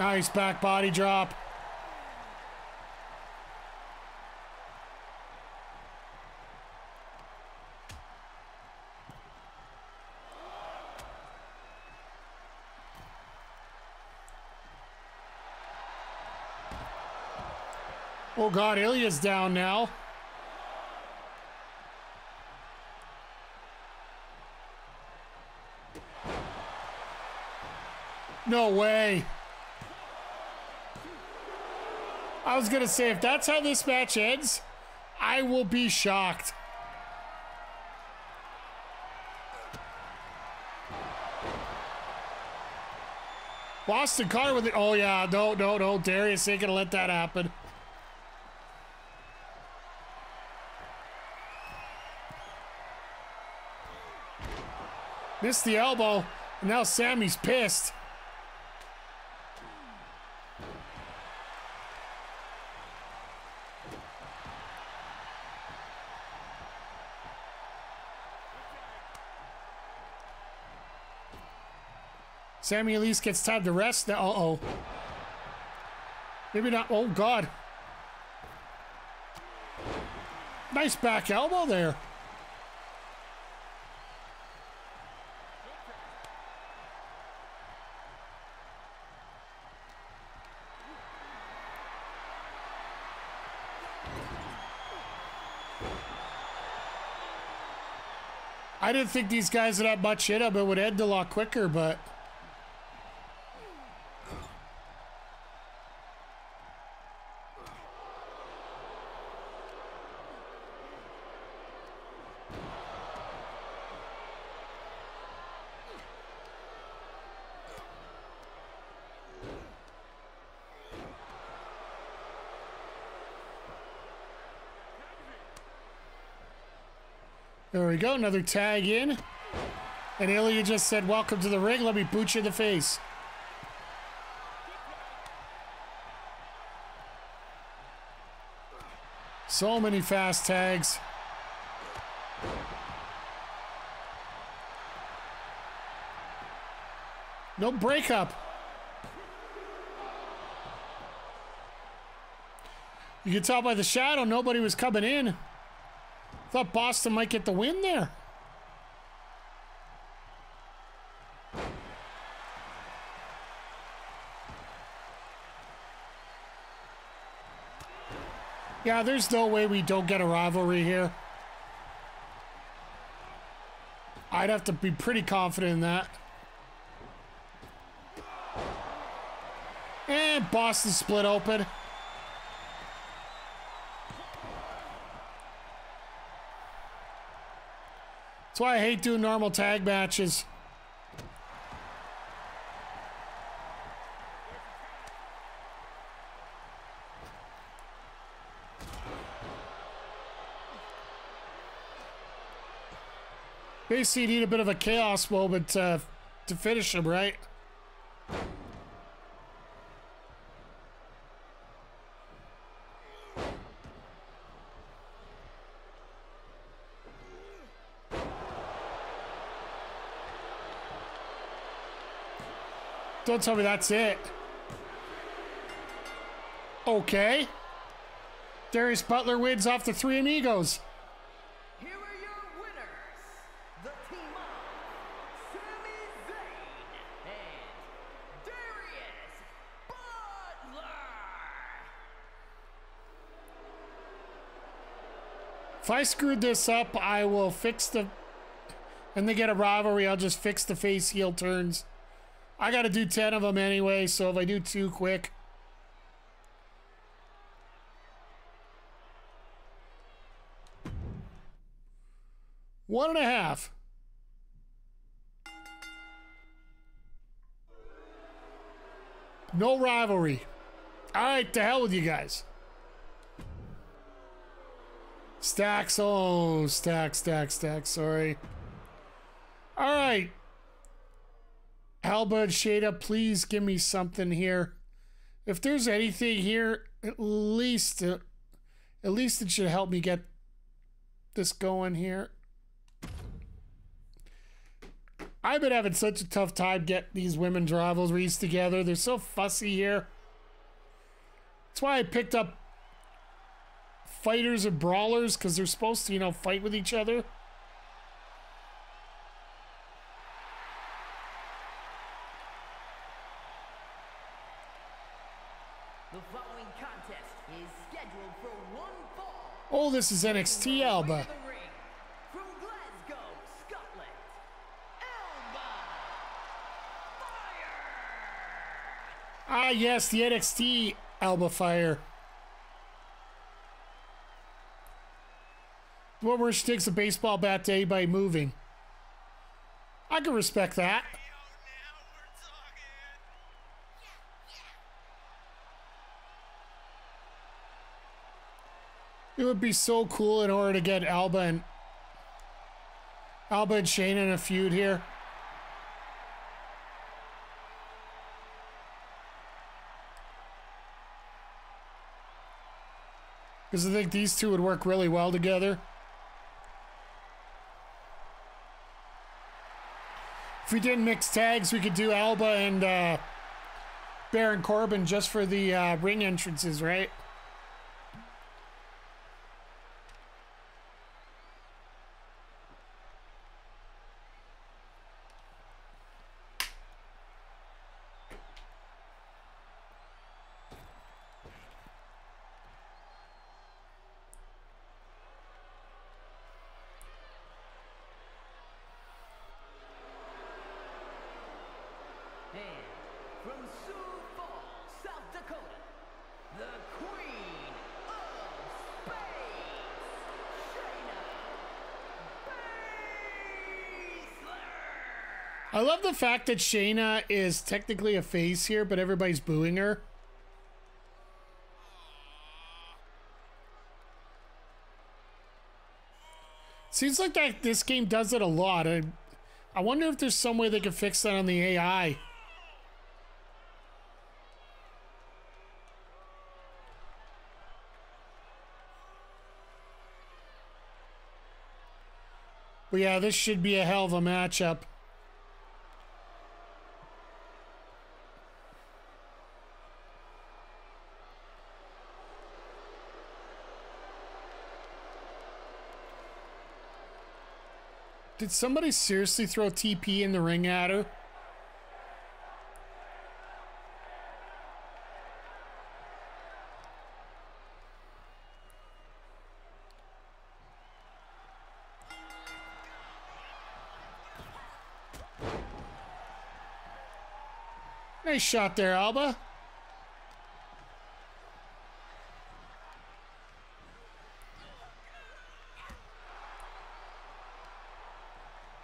Nice back body drop. Oh God, Ilya's down now. No way. I was gonna say, if that's how this match ends, I will be shocked. Boston Carter with it. Oh yeah, no, no, no. Darius ain't gonna let that happen. Missed the elbow, and now Sammy's pissed. Sammy at least gets time to rest now. Uh-oh. Maybe not. Oh, God. Nice back elbow there. I didn't think these guys would have much in them. It would end a lot quicker, but... There we go, another tag in. And Ilya just said, welcome to the ring, let me boot you in the face. So many fast tags. No breakup. You can tell by the shadow, nobody was coming in. Thought Boston might get the win there. Yeah, there's no way we don't get a rivalry here. I'd have to be pretty confident in that. And Boston split open. That's why I hate doing normal tag matches. Basically, you need a bit of a chaos moment uh, to finish him, right? Don't tell me that's it. Okay. Darius Butler wins off the Three Amigos. Here are your winners. The team of Sami Zayn and Darius Butler. If I screwed this up, I will fix the... and they get a rivalry, I'll just fix the face heel turns. I gotta do ten of them anyway, so if I do two quick. One and a half. No rivalry. All right, to hell with you guys. Stacks, oh, stacks, stacks, stacks, sorry. All right. Alba and Shayna, please give me something here. If there's anything here, at least, uh, at least it should help me get this going here. I've been having such a tough time getting these women's rivalries together. They're so fussy here. That's why I picked up fighters and brawlers, because they're supposed to, you know, fight with each other. The following contest is scheduled for one fall. Oh, this is N X T Alba. From Glasgow, Scotland, Alba Fyre. Ah, yes, the N X T Alba Fyre. What where she takes a baseball bat to anybody moving. I can respect that. It would be so cool in order to get Alba and Alba and Shayna in a feud here. Because I think these two would work really well together. If we did mixed tags, we could do Alba and uh, Baron Corbin just for the uh, ring entrances, right? I love the fact that Shayna is technically a face here, but everybody's booing her. Seems like that this game does it a lot. I, I wonder if there's some way they could fix that on the A I. But yeah, this should be a hell of a matchup. Did somebody seriously throw T P in the ring at her? Nice shot there, Alba.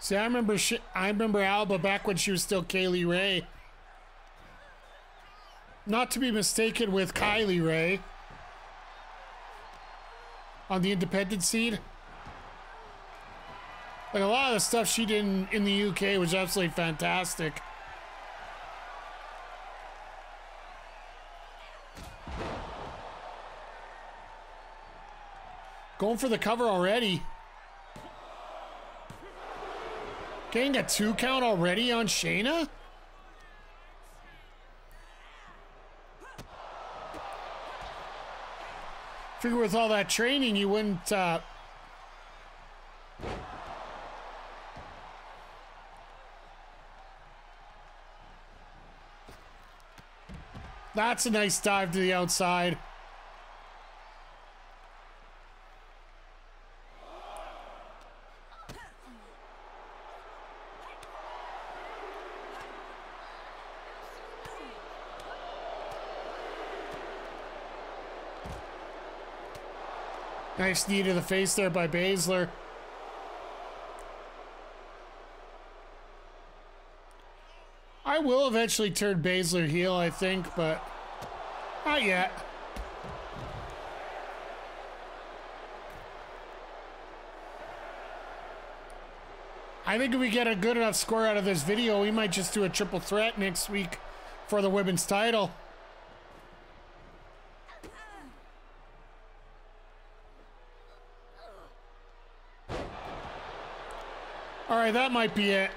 See, I remember she, I remember Alba back when she was still Kaylee Ray. Not to be mistaken with Kylie Ray on the independent scene. Like a lot of the stuff she did in, in the U K was absolutely fantastic. Going for the cover already. Getting a two count already on Shayna? Figure with all that training, you wouldn't. Uh... That's a nice dive to the outside. Nice knee to the face there by Baszler. I will eventually turn Baszler heel, I think, but not yet. I think if we get a good enough score out of this video, we might just do a triple threat next week for the women's title. That might be it.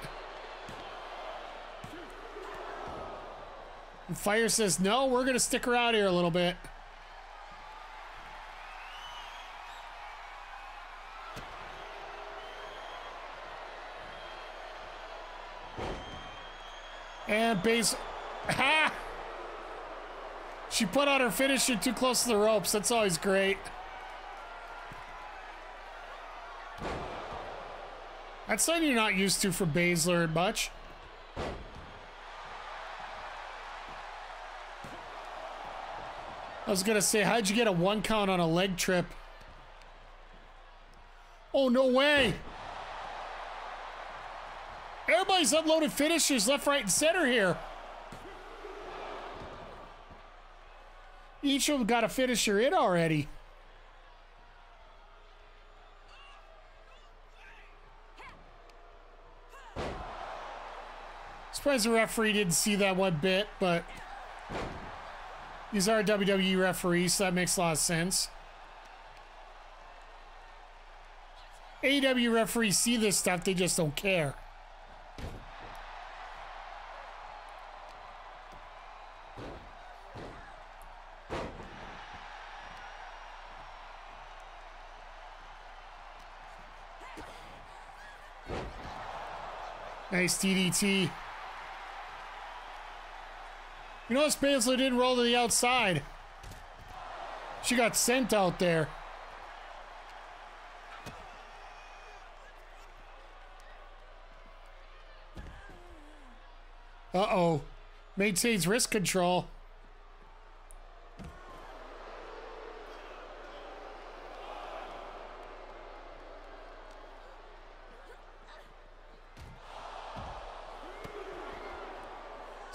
And Fyre says, no, we're going to stick around here a little bit. And base. Ha! She put on her finisher too close to the ropes. That's always great. That's something you're not used to from Baszler much. I was gonna say, how'd you get a one count on a leg trip? Oh, no way. Everybody's unloaded finishers left, right, and center here. Each of them got a finisher in already. Surprised the referee didn't see that one bit, but these are W W E referees, so that makes a lot of sense. A E W referees see this stuff, they just don't care. Nice D D T. You notice Baszler didn't roll to the outside. She got sent out there. Uh-oh. Maintains wrist control.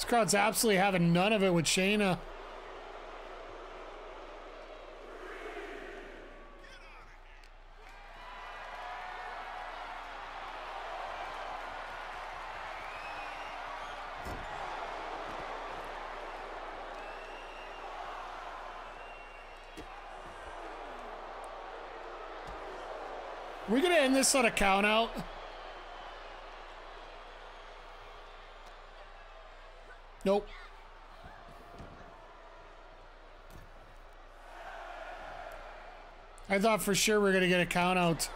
Crowd's absolutely having none of it with Shayna. We're gonna end this on a count out. Nope. I thought for sure we were going to get a count out.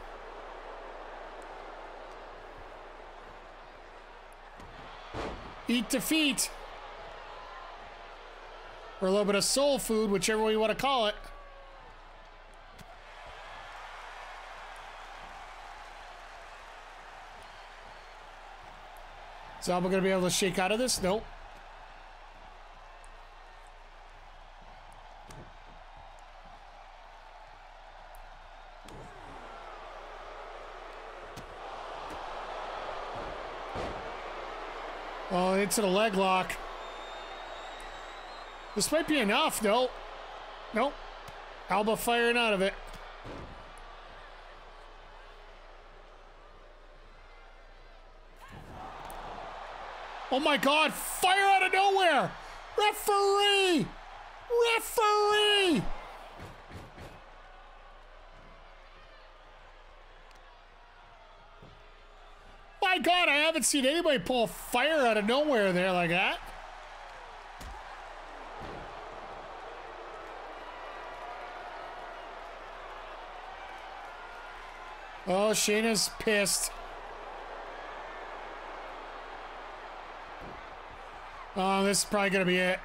Eat defeat. Or a little bit of soul food, whichever way you want to call it. Is Alba going to be able to shake out of this? Nope. To the leg lock. This might be enough. No, nope. Alba firing out of it. Oh my God, Fyre out of nowhere. Referee, referee. My God, I haven't seen anybody pull a Fyre out of nowhere there like that. Oh, Shayna's pissed. Oh, this is probably going to be it.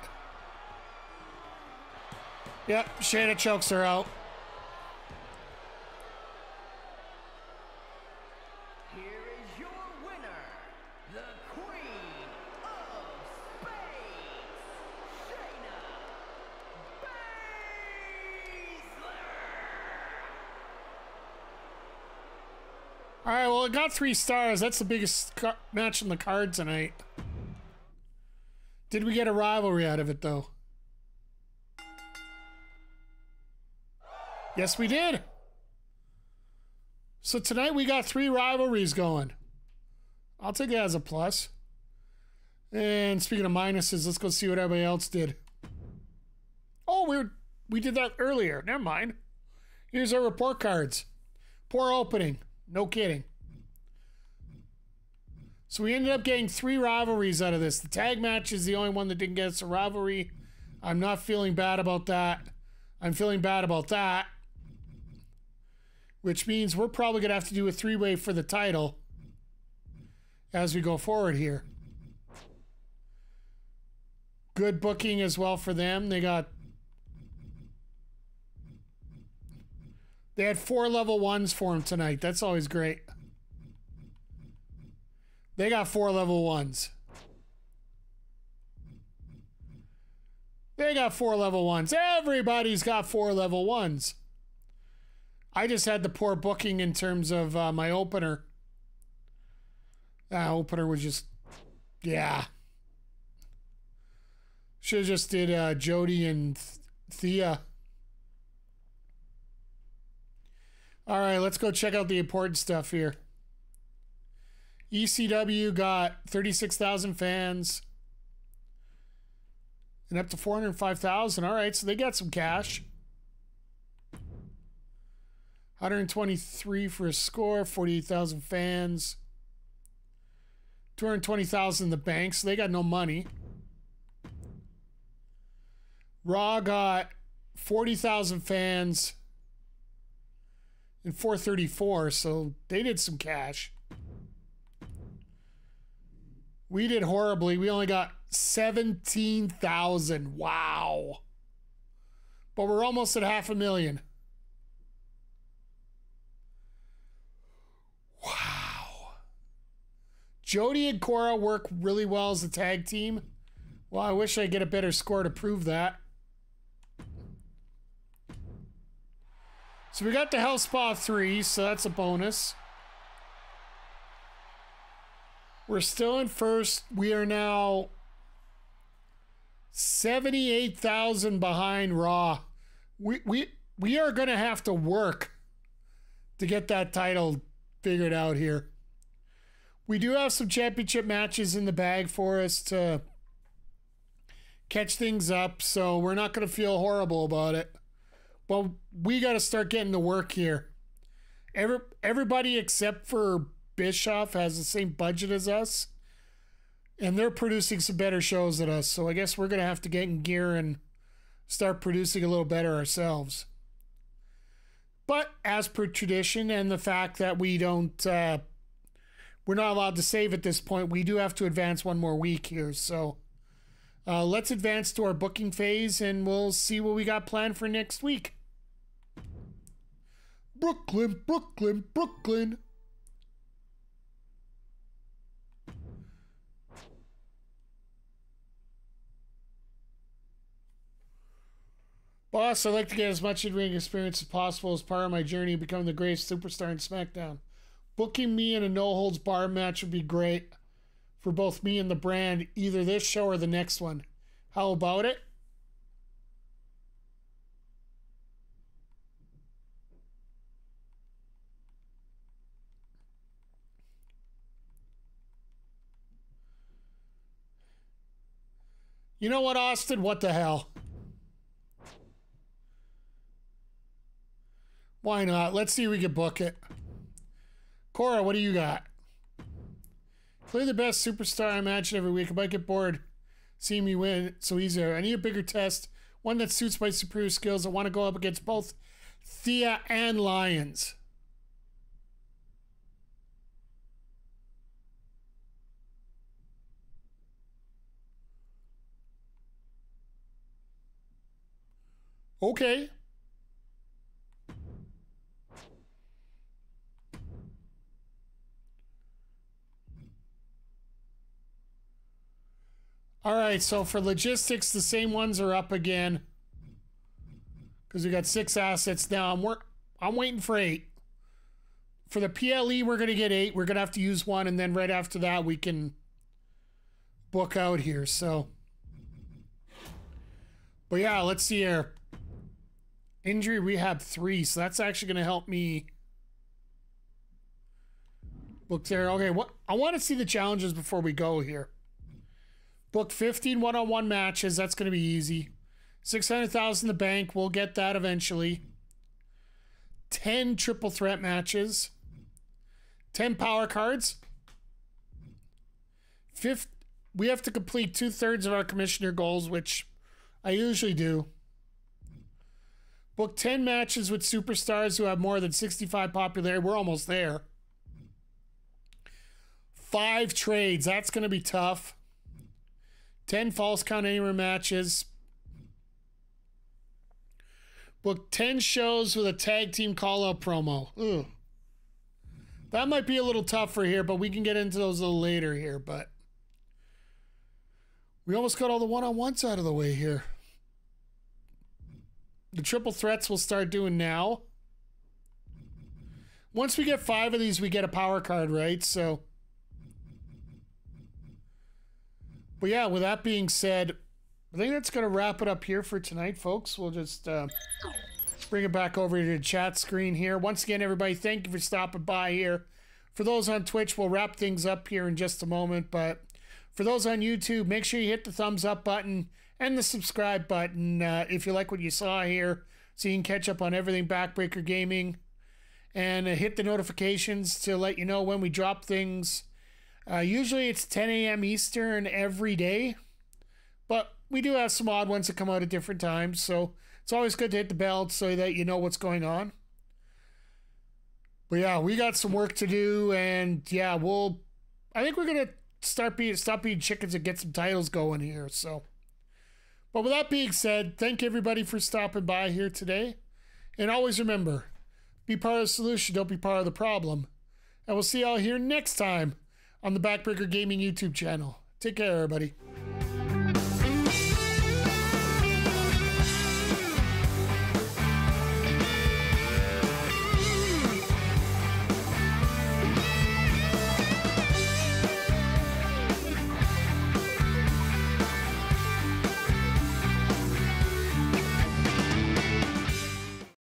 Yep, Shayna chokes her out. It got three stars. That's the biggest match in the card tonight. Did we get a rivalry out of it though? Yes, we did. So tonight we got three rivalries going. I'll take that as a plus. And speaking of minuses, let's go see what everybody else did. Oh, we were, we did that earlier. Never mind. Here's our report cards. Poor opening. No kidding. So we ended up getting three rivalries out of this. The tag match is the only one that didn't get us a rivalry. I'm not feeling bad about that. I'm feeling bad about that. Which means we're probably going to have to do a three-way for the title as we go forward here. Good booking as well for them. They got... They had four level ones for them tonight. That's always great. They got four level ones. They got four level ones. Everybody's got four level ones. I just had the poor booking in terms of uh, my opener. That uh, opener was just, yeah. Should have just did uh, Jody and Th- Thea. All right, let's go check out the important stuff here. E C W got thirty-six thousand fans. And up to four hundred five thousand. All right, so they got some cash. one hundred twenty-three for a score, forty-eight thousand fans. two hundred twenty thousand in the bank, so they got no money. Raw got forty thousand fans and four thirty-four, so they did some cash. We did horribly. We only got seventeen thousand. Wow. But we're almost at half a million. Wow. Jody and Cora work really well as a tag team. Well, I wish I get a better score to prove that. So we got the Hell Spa three, so that's a bonus. We're still in first. We are now seventy-eight thousand behind Raw. We we we are going to have to work to get that title figured out here. We do have some championship matches in the bag for us to catch things up, so we're not going to feel horrible about it. But we got to start getting to work here. Every everybody except for Bischoff has the same budget as us, and they're producing some better shows than us, so I guess we're gonna have to get in gear and start producing a little better ourselves. But as per tradition, and the fact that we don't uh, we're not allowed to save at this point, we do have to advance one more week here, so uh, let's advance to our booking phase and we'll see what we got planned for next week. Brooklyn, Brooklyn, Brooklyn. Boss, I'd like to get as much in-ring experience as possible as part of my journey to become the greatest superstar in SmackDown. Booking me in a no-holds-barred match would be great for both me and the brand, either this show or the next one. How about it? You know what, Austin? What the hell? Why not? Let's see if we can book it. Cora, what do you got? Clearly the best superstar I imagine every week. I might get bored seeing me win so easy. I need a bigger test, one that suits my superior skills. I want to go up against both Thea and Lyons. Okay. All right, so for logistics, the same ones are up again because we got six assets now. I'm work. I'm waiting for eight. For the P L E, we're gonna get eight. We're gonna have to use one, and then right after that, we can book out here. So, but yeah, let's see here. Injury rehab three, so that's actually gonna help me book there. Okay, what I want to see the challenges before we go here. Book fifteen one-on-one matches. That's going to be easy. six hundred thousand in the bank. We'll get that eventually. ten triple threat matches. ten power cards. fifth, we have to complete two-thirds of our commissioner goals, which I usually do. Book ten matches with superstars who have more than sixty-five popularity. We're almost there. Five trades. That's going to be tough. ten false count anywhere matches. Book ten shows with a tag team call-up promo. Ugh. That might be a little tougher here, but we can get into those a little later here. But we almost got all the one-on-ones out of the way here. The triple threats we'll start doing now. Once we get five of these, we get a power card, right? So, but yeah, with that being said, I think that's going to wrap it up here for tonight, folks. We'll just uh, bring it back over to the chat screen here. Once again, everybody, thank you for stopping by here. For those on Twitch, we'll wrap things up here in just a moment. But for those on YouTube, make sure you hit the thumbs up button and the subscribe button uh, if you like what you saw here, so you can catch up on everything Backbreaker Gaming. And uh, hit the notifications to let you know when we drop things. Uh, usually it's ten A M Eastern every day, but we do have some odd ones that come out at different times, so it's always good to hit the bell so that you know what's going on. But yeah, we got some work to do, and yeah, we'll, I think we're going to start being, stop eating chickens and get some titles going here, so. But with that being said, thank everybody for stopping by here today. And always remember, be part of the solution, don't be part of the problem. And we'll see y'all here next time on the Backbreaker Gaming YouTube channel. Take care, everybody.